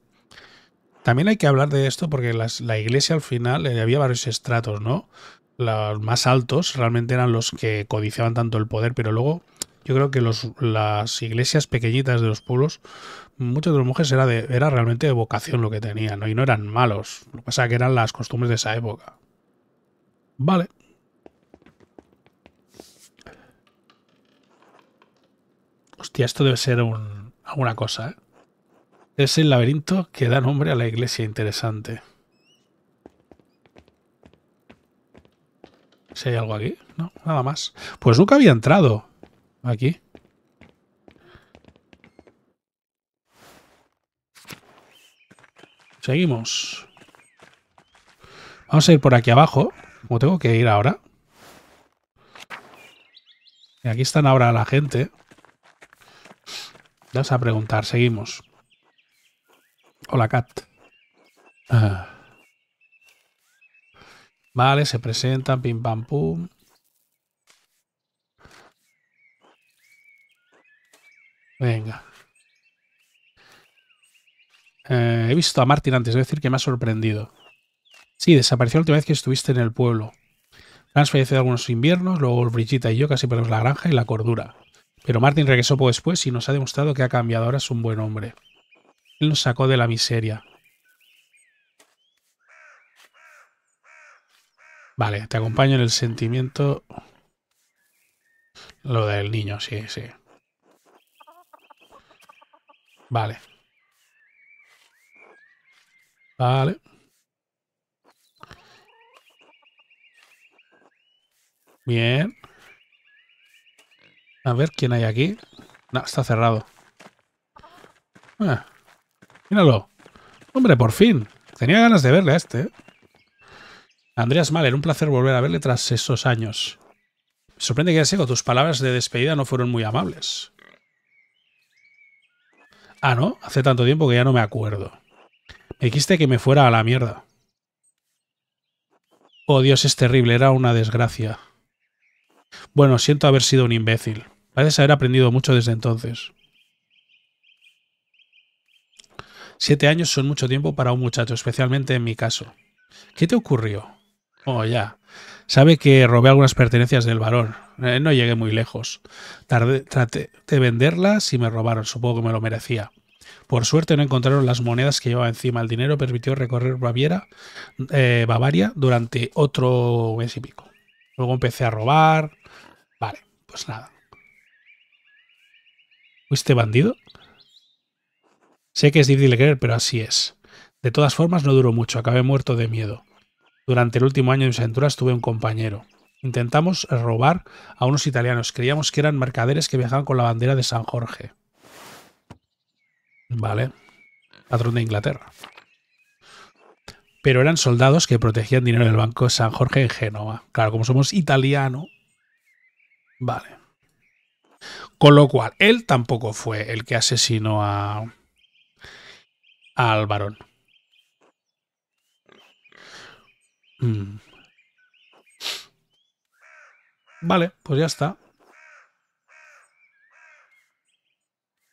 También hay que hablar de esto porque las, la iglesia al final eh, había varios estratos, ¿no? Los más altos realmente eran los que codiciaban tanto el poder, pero luego... Yo creo que los, las iglesias pequeñitas de los pueblos, muchos de los monjes era, de, era realmente de vocación lo que tenían, ¿no? Y no eran malos. Lo que pasa es que eran las costumbres de esa época. Vale. Hostia, esto debe ser un, alguna cosa, ¿eh? Es el laberinto que da nombre a la iglesia. Interesante. ¿Si hay algo aquí? No, nada más. Pues nunca había entrado. Aquí. Seguimos. Vamos a ir por aquí abajo. Como tengo que ir ahora. Y aquí están ahora la gente. Vamos a preguntar. Seguimos. Hola, Kat. Ah. Vale, se presentan. Pim, pam, pum. Venga. Eh, he visto a Martin antes, debo decir que me ha sorprendido. Sí, desapareció la última vez que estuviste en el pueblo. Hans falleció de algunos inviernos, luego Brigitta y yo casi perdimos la granja y la cordura. Pero Martin regresó poco después y nos ha demostrado que ha cambiado, ahora es un buen hombre. Él nos sacó de la miseria. Vale, te acompaño en el sentimiento... Lo del niño, sí, sí. Vale. Vale. Bien. A ver quién hay aquí. No, está cerrado. Ah, míralo. Hombre, por fin. Tenía ganas de verle a este. ¿Eh? Andreas Maler, un placer volver a verle tras esos años. Sorprende que hayas llegado. Tus palabras de despedida no fueron muy amables. Ah, ¿no? Hace tanto tiempo que ya no me acuerdo. Me dijiste que me fuera a la mierda. Oh, Dios, es terrible. Era una desgracia. Bueno, siento haber sido un imbécil. Parece haber aprendido mucho desde entonces. Siete años son mucho tiempo para un muchacho, especialmente en mi caso. ¿Qué te ocurrió? Oh, ya. Sabe que robé algunas pertenencias del varón. Eh, no llegué muy lejos. Tardé, traté de venderlas y me robaron. Supongo que me lo merecía. Por suerte no encontraron las monedas que llevaba encima. El dinero permitió recorrer Baviera, eh, Bavaria durante otro mes y pico. Luego empecé a robar. Vale, pues nada. ¿Fuiste bandido? Sé que es difícil de creer, pero así es. De todas formas, no duró mucho. Acabé muerto de miedo. Durante el último año de mis aventuras tuve un compañero. Intentamos robar a unos italianos. Creíamos que eran mercaderes que viajaban con la bandera de San Jorge. Vale. Patrón de Inglaterra. Pero eran soldados que protegían dinero del Banco San Jorge en Génova. Claro, como somos italiano. Vale. Con lo cual, él tampoco fue el que asesinó a... al varón. Mm. Vale, pues ya está.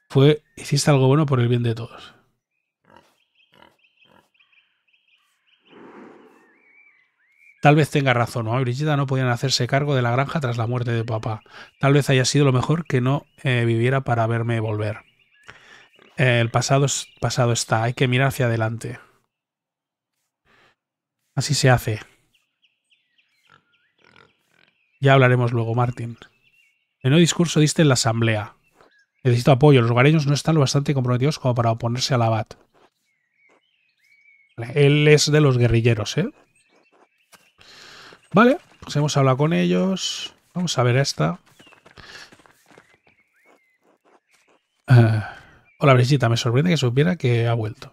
Fue, hiciste algo bueno por el bien de todos. Tal vez tenga razón, ¿no? Brigitta no podían hacerse cargo de la granja tras la muerte de papá. Tal vez haya sido lo mejor que no eh, viviera para verme volver. Eh, el pasado, es, pasado está, hay que mirar hacia adelante. Así se hace. Ya hablaremos luego, Martin. El nuevo discurso diste en la asamblea. Necesito apoyo, los lugareños no están lo bastante comprometidos como para oponerse al abad. Vale. Él es de los guerrilleros, ¿eh? Vale, pues hemos hablado con ellos. Vamos a ver esta. Uh, hola, Brigitta. Me sorprende que supiera que ha vuelto.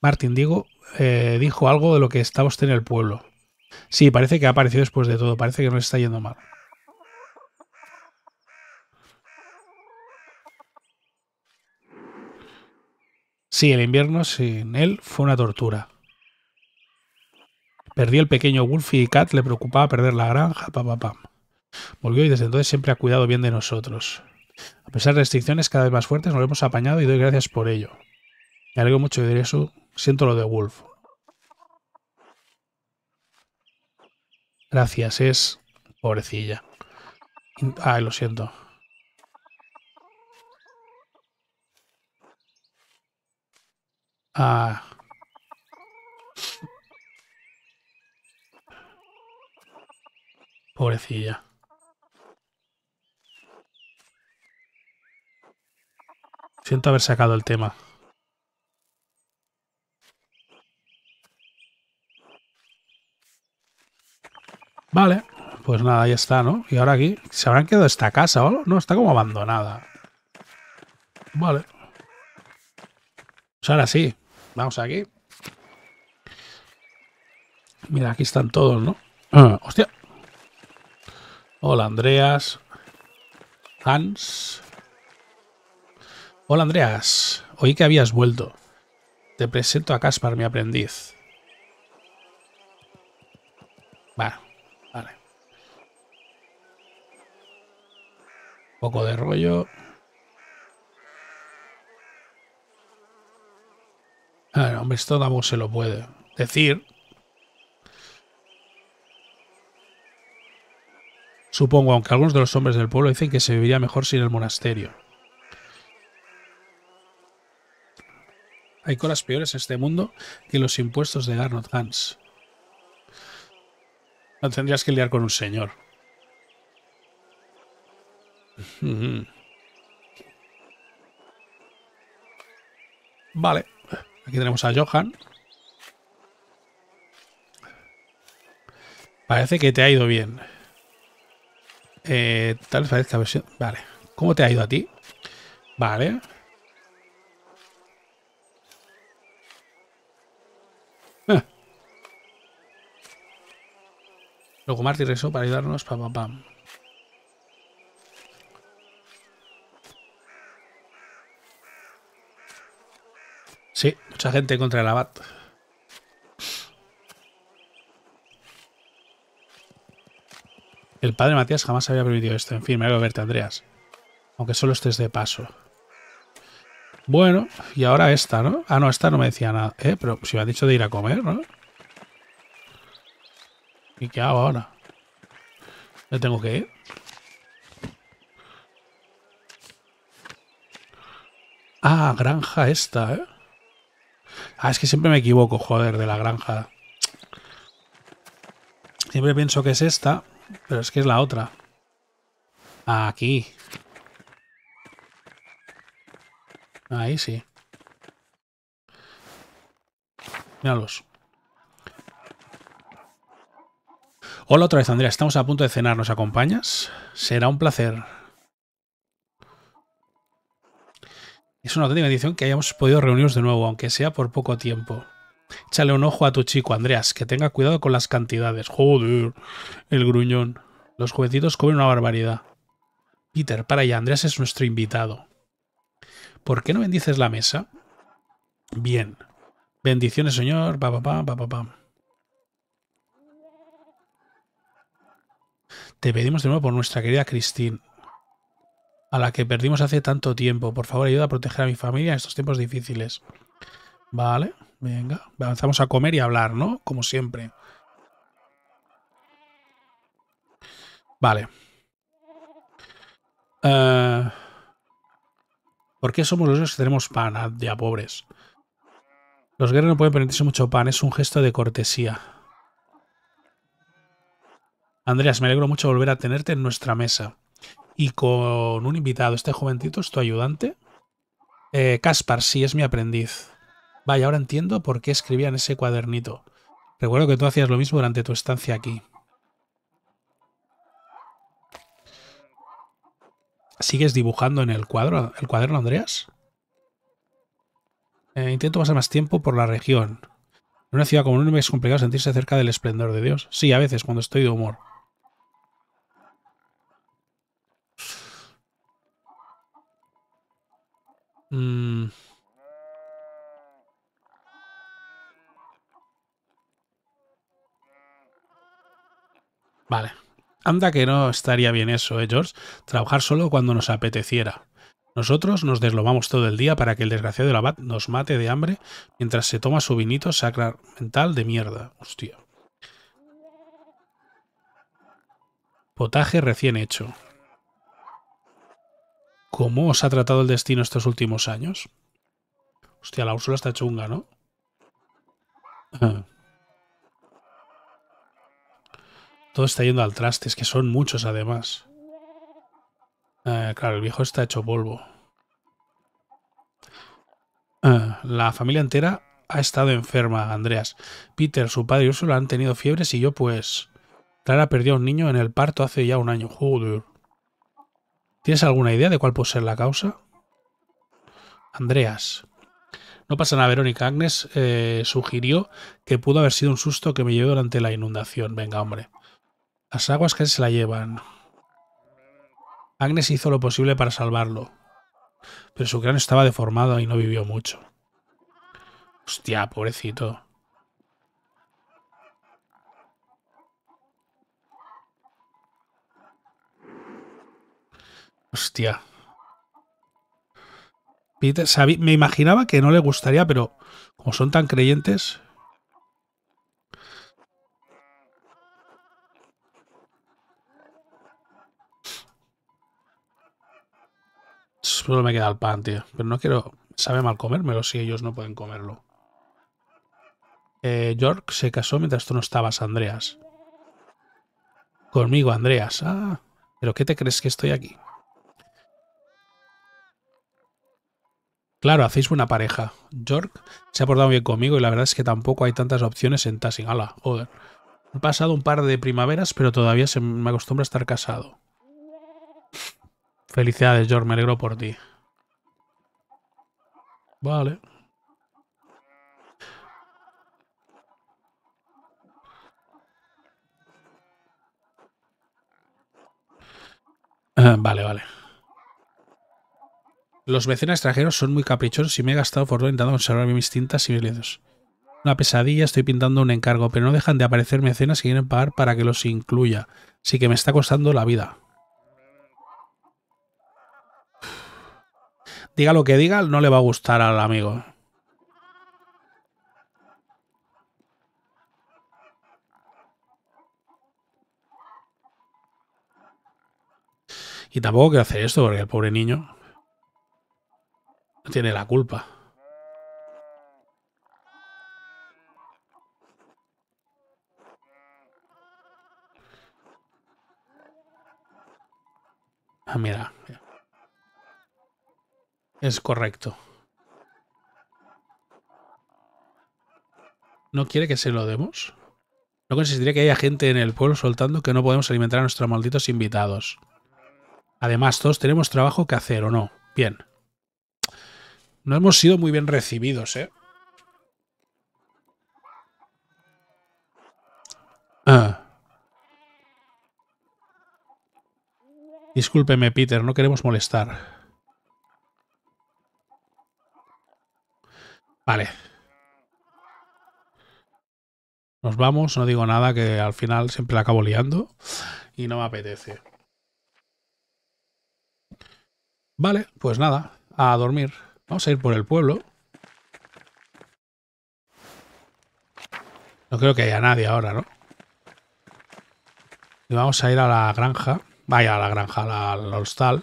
Martin, digo, eh, dijo algo de lo que estaba usted en el pueblo. Sí, parece que ha aparecido después de todo. Parece que no le está yendo mal. Sí, el invierno sin él fue una tortura. Perdí el pequeño Wolf y Kat le preocupaba perder la granja, pam, pam, pam. Volvió y desde entonces siempre ha cuidado bien de nosotros. A pesar de restricciones cada vez más fuertes, nos lo hemos apañado y doy gracias por ello. Me alegro mucho de eso. Siento lo de Wolf. Gracias, es pobrecilla. Ay, lo siento. Ah... Pobrecilla. Siento haber sacado el tema. Vale, pues nada, ya está, ¿no? Y ahora aquí, ¿se habrán quedado esta casa o algo? No, está como abandonada. Vale. Pues ahora sí, vamos aquí. Mira, aquí están todos, ¿no? Ah, hostia. Hola, Andreas. Hans. Hola, Andreas. Oí que habías vuelto. Te presento a Kaspar, mi aprendiz. Bueno, vale. Un poco de rollo. Bueno, hombre, esto tampoco se lo puede decir. Supongo, aunque algunos de los hombres del pueblo dicen que se viviría mejor sin el monasterio. Hay cosas peores en este mundo que los impuestos de Gernot Hans. No tendrías que liar con un señor. Vale. Aquí tenemos a Johan. Parece que te ha ido bien. Eh, tal vez parezca versión. Vale. ¿Cómo te ha ido a ti? Vale. Eh. Luego Marty regresó para ayudarnos. Pam, pam, pam. Sí, mucha gente contra el abad. El padre Matías jamás había permitido esto. En fin, me hago verte, Andreas. Aunque solo estés de paso. Bueno, y ahora esta, ¿no? Ah, no, esta no me decía nada. Eh, pero si me ha dicho de ir a comer, ¿no? ¿Y qué hago ahora? ¿Me tengo que ir? Ah, granja esta, ¿eh? Ah, es que siempre me equivoco, joder, de la granja. Siempre pienso que es esta, pero es que es la otra. Aquí. Ahí sí. Míralos. Hola otra vez, Andrea. Estamos a punto de cenar. ¿Nos acompañas? Será un placer. Es una auténtica bendición que hayamos podido reunirnos de nuevo, aunque sea por poco tiempo. Échale un ojo a tu chico, Andreas, que tenga cuidado con las cantidades. Joder, el gruñón. Los jovencitos comen una barbaridad. Peter, para allá. Andreas es nuestro invitado. ¿Por qué no bendices la mesa? Bien. Bendiciones, señor. Pa, pa, pa, pa, pa, pa. Te pedimos de nuevo por nuestra querida Christine, a la que perdimos hace tanto tiempo. Por favor, ayuda a proteger a mi familia en estos tiempos difíciles. Vale, venga. Avanzamos a comer y a hablar, ¿no? Como siempre. Vale. Uh, ¿Por qué somos los que tenemos pan? Ah, ya, pobres. Los guerreros no pueden permitirse mucho pan. Es un gesto de cortesía. Andreas, me alegro mucho volver a tenerte en nuestra mesa. Y con un invitado. Este jovencito es tu ayudante. Eh, Kaspar, sí, es mi aprendiz. Vaya, ahora entiendo por qué escribía en ese cuadernito. Recuerdo que tú hacías lo mismo durante tu estancia aquí. ¿Sigues dibujando en el cuadro, el cuaderno, Andreas? Eh, intento pasar más tiempo por la región. En una ciudad como Nuremberg es complicado sentirse cerca del esplendor de Dios. Sí, a veces, cuando estoy de humor. Mm. Vale. Anda que no estaría bien eso, ¿eh, George? Trabajar solo cuando nos apeteciera. Nosotros nos deslomamos todo el día para que el desgraciado del abad nos mate de hambre mientras se toma su vinito sacramental de mierda. Hostia. Potaje recién hecho. ¿Cómo os ha tratado el destino estos últimos años? Hostia, la Úrsula está chunga, ¿no? Todo está yendo al traste, es que son muchos además. Eh, claro, el viejo está hecho polvo. Eh, la familia entera ha estado enferma, Andreas. Peter, su padre y Úrsula han tenido fiebres y yo pues... Clara perdió a un niño en el parto hace ya un año. Joder. ¿Tienes alguna idea de cuál puede ser la causa? Andreas. No pasa nada, Verónica. Agnes eh, sugirió que pudo haber sido un susto que me llevé durante la inundación. Venga, hombre. Las aguas que se la llevan. Agnes hizo lo posible para salvarlo. Pero su cráneo estaba deformado y no vivió mucho. Hostia, pobrecito. Hostia. Peter, sabí, me imaginaba que no le gustaría, pero como son tan creyentes... Solo me queda el pan, tío. Pero no quiero... Sabe mal comérmelo si ellos no pueden comerlo. Eh, York se casó mientras tú no estabas, Andreas. Conmigo, Andreas. Ah, ¿pero qué te crees que estoy aquí? Claro, hacéis buena pareja. York se ha portado bien conmigo y la verdad es que tampoco hay tantas opciones en Tassing. ¡Hala, joder! Han pasado un par de primaveras, pero todavía se me acostumbra a estar casado. Felicidades, York. Me alegro por ti. Vale. Ah, vale, vale. Los vecinos extranjeros son muy caprichosos y me he gastado por lo intentando conservar mis tintas y violetos. Una pesadilla, estoy pintando un encargo, pero no dejan de aparecer mecenas que quieren pagar para que los incluya. Así que me está costando la vida. Diga lo que diga, no le va a gustar al amigo. Y tampoco quiero hacer esto porque el pobre niño no tiene la culpa. Ah, mira. Es correcto. ¿No quiere que se lo demos? No consistiría que haya gente en el pueblo soltando que no podemos alimentar a nuestros malditos invitados. Además, todos tenemos trabajo que hacer, ¿o no? Bien. No hemos sido muy bien recibidos, ¿eh? Ah. Discúlpeme, Peter, no queremos molestar. Vale. Nos vamos, no digo nada, que al final siempre la acabo liando y no me apetece. Vale, pues nada, a dormir. Vamos a ir por el pueblo. No creo que haya nadie ahora, ¿no? Y vamos a ir a la granja. Vaya, a la granja, al hostal.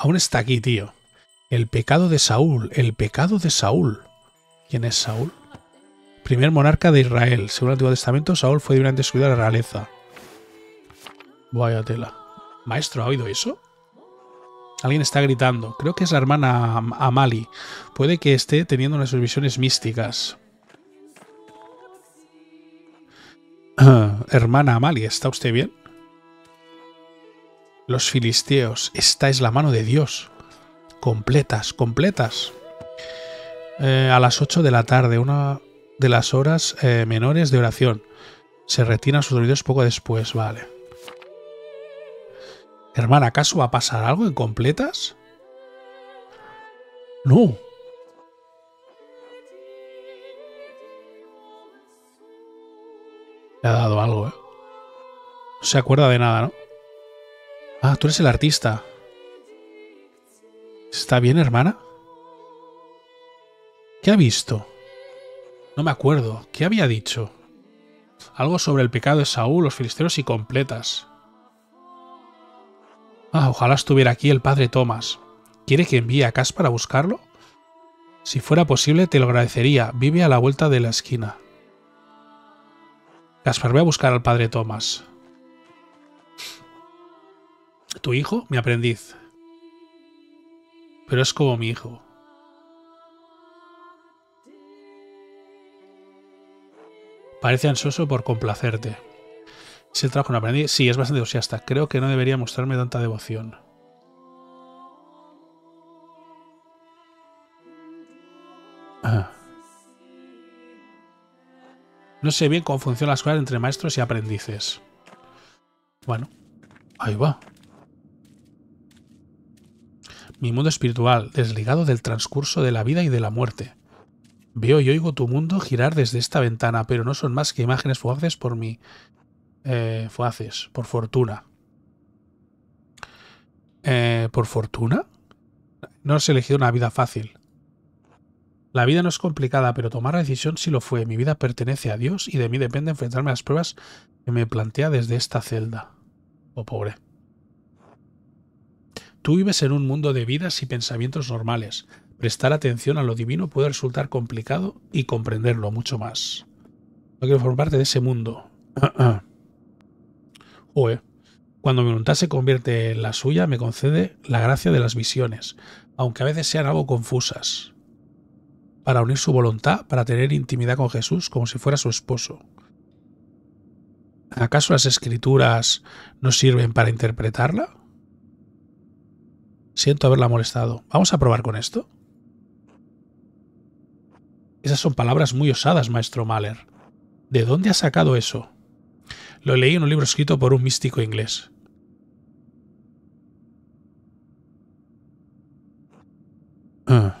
Aún está aquí, tío. El pecado de Saúl. El pecado de Saúl. ¿Quién es Saúl? Primer monarca de Israel. Según el Antiguo Testamento, Saúl fue durante su vida de la realeza. Vaya tela. Maestro, ¿ha oído eso? Alguien está gritando. Creo que es la hermana Am Amali. Puede que esté teniendo unas visiones místicas. Hermana Amali, ¿está usted bien? Los filisteos, esta es la mano de Dios. Completas, completas. Eh, a las ocho de la tarde, una de las horas eh, menores de oración. Se retiran sus dormidos poco después, vale. Hermana, ¿acaso va a pasar algo en completas? No. Le ha dado algo, ¿eh? No se acuerda de nada, ¿no? Ah, tú eres el artista. ¿Está bien, hermana? ¿Qué ha visto? No me acuerdo. ¿Qué había dicho? Algo sobre el pecado de Saúl, los filisteos y completas. Ah, ojalá estuviera aquí el padre Tomás. ¿Quiere que envíe a Kaspar a buscarlo? Si fuera posible, te lo agradecería. Vive a la vuelta de la esquina. Kaspar, ve a buscar al padre Tomás. Tu hijo, mi aprendiz. Pero es como mi hijo. Parece ansioso por complacerte. ¿Es el trabajo de un aprendiz? Sí, es bastante entusiasta. Creo que no debería mostrarme tanta devoción. Ah. No sé bien cómo funcionan las cosas entre maestros y aprendices. Bueno, ahí va. Mi mundo espiritual, desligado del transcurso de la vida y de la muerte. Veo y oigo tu mundo girar desde esta ventana, pero no son más que imágenes fugaces por mi... Eh, fugaces, por fortuna. Eh, ¿Por fortuna? No has elegido una vida fácil. La vida no es complicada, pero tomar la decisión sí lo fue. Mi vida pertenece a Dios y de mí depende enfrentarme a las pruebas que me plantea desde esta celda. Oh, pobre. Tú vives en un mundo de vidas y pensamientos normales. Prestar atención a lo divino puede resultar complicado y comprenderlo mucho más. No quiero formar parte de ese mundo. Oe. Cuando mi voluntad se convierte en la suya, me concede la gracia de las visiones, aunque a veces sean algo confusas. Para unir su voluntad, para tener intimidad con Jesús como si fuera su esposo. ¿Acaso las escrituras no sirven para interpretarla? Siento haberla molestado. ¿Vamos a probar con esto? Esas son palabras muy osadas, maestro Maler. ¿De dónde ha sacado eso? Lo leí en un libro escrito por un místico inglés. Ah.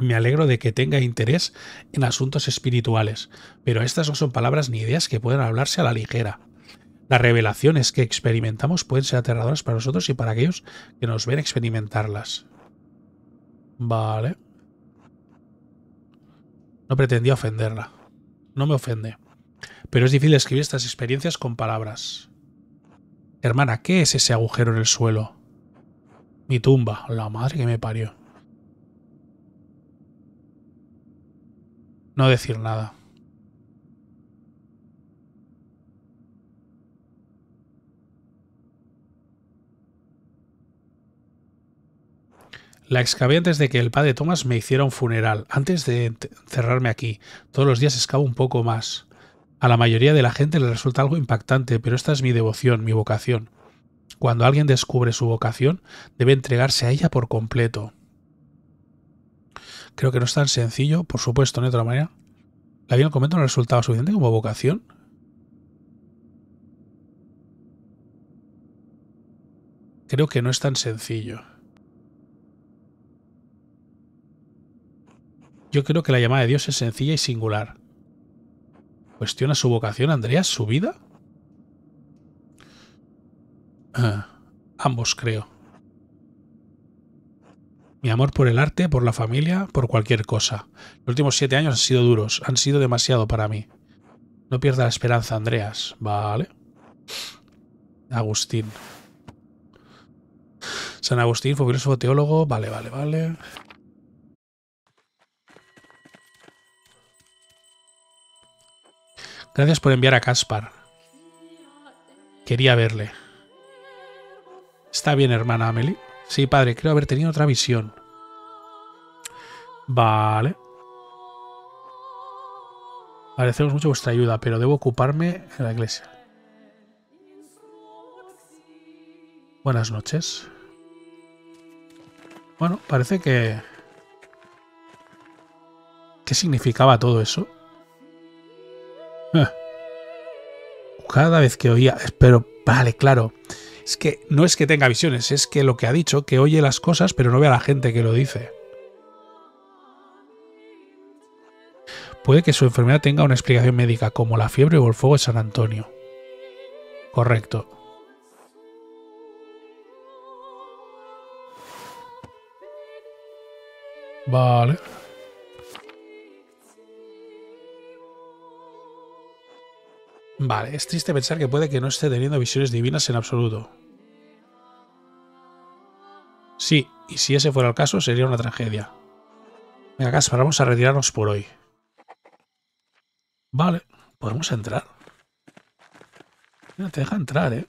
Me alegro de que tenga interés en asuntos espirituales, pero estas no son palabras ni ideas que puedan hablarse a la ligera. Las revelaciones que experimentamos pueden ser aterradoras para nosotros y para aquellos que nos ven experimentarlas. Vale. No pretendía ofenderla. No me ofende. Pero es difícil escribir estas experiencias con palabras. Hermana, ¿qué es ese agujero en el suelo? Mi tumba. La madre que me parió. No decir nada. La excavé antes de que el padre Tomás me hiciera un funeral, antes de encerrarme aquí. Todos los días excavo un poco más. A la mayoría de la gente le resulta algo impactante, pero esta es mi devoción, mi vocación. Cuando alguien descubre su vocación, debe entregarse a ella por completo. Creo que no es tan sencillo, por supuesto, ¿no? De otra manera. ¿La vida en el convento no resultaba suficiente como vocación? Creo que no es tan sencillo. Yo creo que la llamada de Dios es sencilla y singular. ¿Cuestiona su vocación, Andreas? ¿Su vida? Ah, ambos, creo. Mi amor por el arte, por la familia, por cualquier cosa. Los últimos siete años han sido duros, han sido demasiado para mí. No pierda la esperanza, Andreas. Vale. Agustín. San Agustín fue filósofo, teólogo. Vale, vale, vale. Gracias por enviar a Kaspar. Quería verle. ¿Está bien, hermana Amelie? Sí, padre, creo haber tenido otra visión. Vale. Agradecemos mucho vuestra ayuda, pero debo ocuparme en la iglesia. Buenas noches. Bueno, parece que... ¿Qué significaba todo eso? Cada vez que oía, pero vale, claro, es que no es que tenga visiones, es que lo que ha dicho, que oye las cosas pero no ve a la gente que lo dice. Puede que su enfermedad tenga una explicación médica, como la fiebre o el fuego de San Antonio. Correcto. Vale. Vale, es triste pensar que puede que no esté teniendo visiones divinas en absoluto. Sí, y si ese fuera el caso, sería una tragedia. Venga, Kaspar, vamos a retirarnos por hoy. Vale, podemos entrar. Mira, te deja entrar, ¿eh?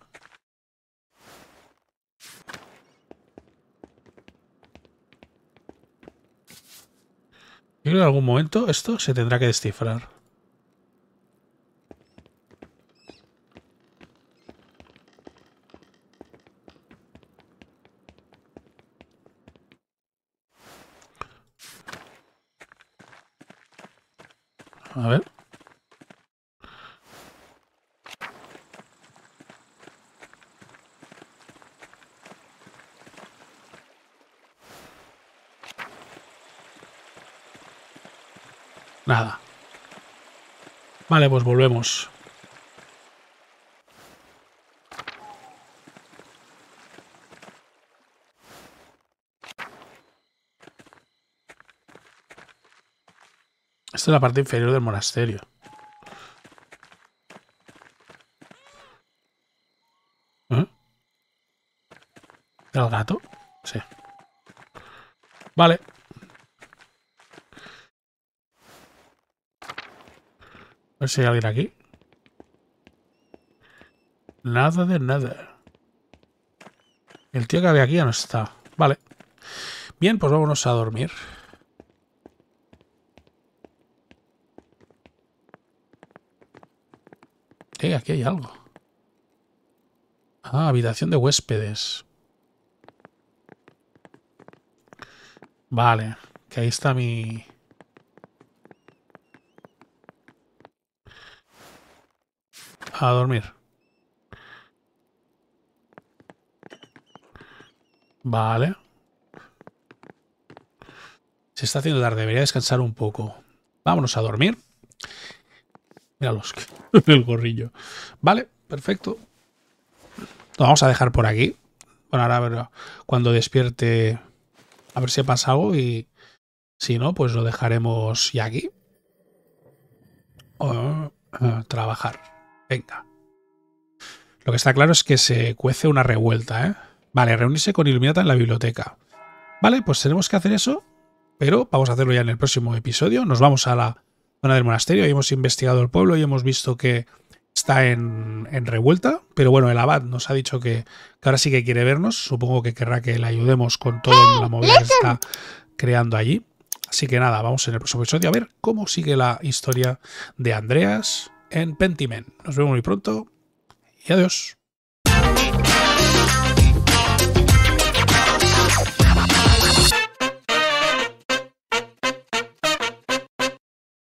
Yo creo que en algún momento esto se tendrá que descifrar. A ver. Nada. Vale, pues volvemos. Esta es la parte inferior del monasterio. ¿Eh? ¿Era el gato? Sí. Vale. A ver si hay alguien aquí. Nada de nada. El tío que había aquí ya no está. Vale. Bien, pues vámonos a dormir. Eh, aquí hay algo. Ah, habitación de huéspedes. Vale, que ahí está mi... A dormir. Vale. Se está haciendo tarde, debería descansar un poco. Vámonos a dormir. Míralos, el gorrillo. Vale, perfecto. Lo vamos a dejar por aquí. Bueno, ahora a ver, cuando despierte, a ver si pasa algo y si no, pues lo dejaremos ya aquí. O, a trabajar. Venga. Lo que está claro es que se cuece una revuelta, ¿eh? Vale, reunirse con Illuminata en la biblioteca. Vale, pues tenemos que hacer eso, pero vamos a hacerlo ya en el próximo episodio. Nos vamos a la zona del monasterio y hemos investigado el pueblo y hemos visto que está en, en revuelta, pero bueno, el abad nos ha dicho que, que ahora sí que quiere vernos. Supongo que querrá que le ayudemos con toda la movida que está creando allí. Así que nada, vamos en el próximo episodio a ver cómo sigue la historia de Andreas en Pentiment. Nos vemos muy pronto y adiós.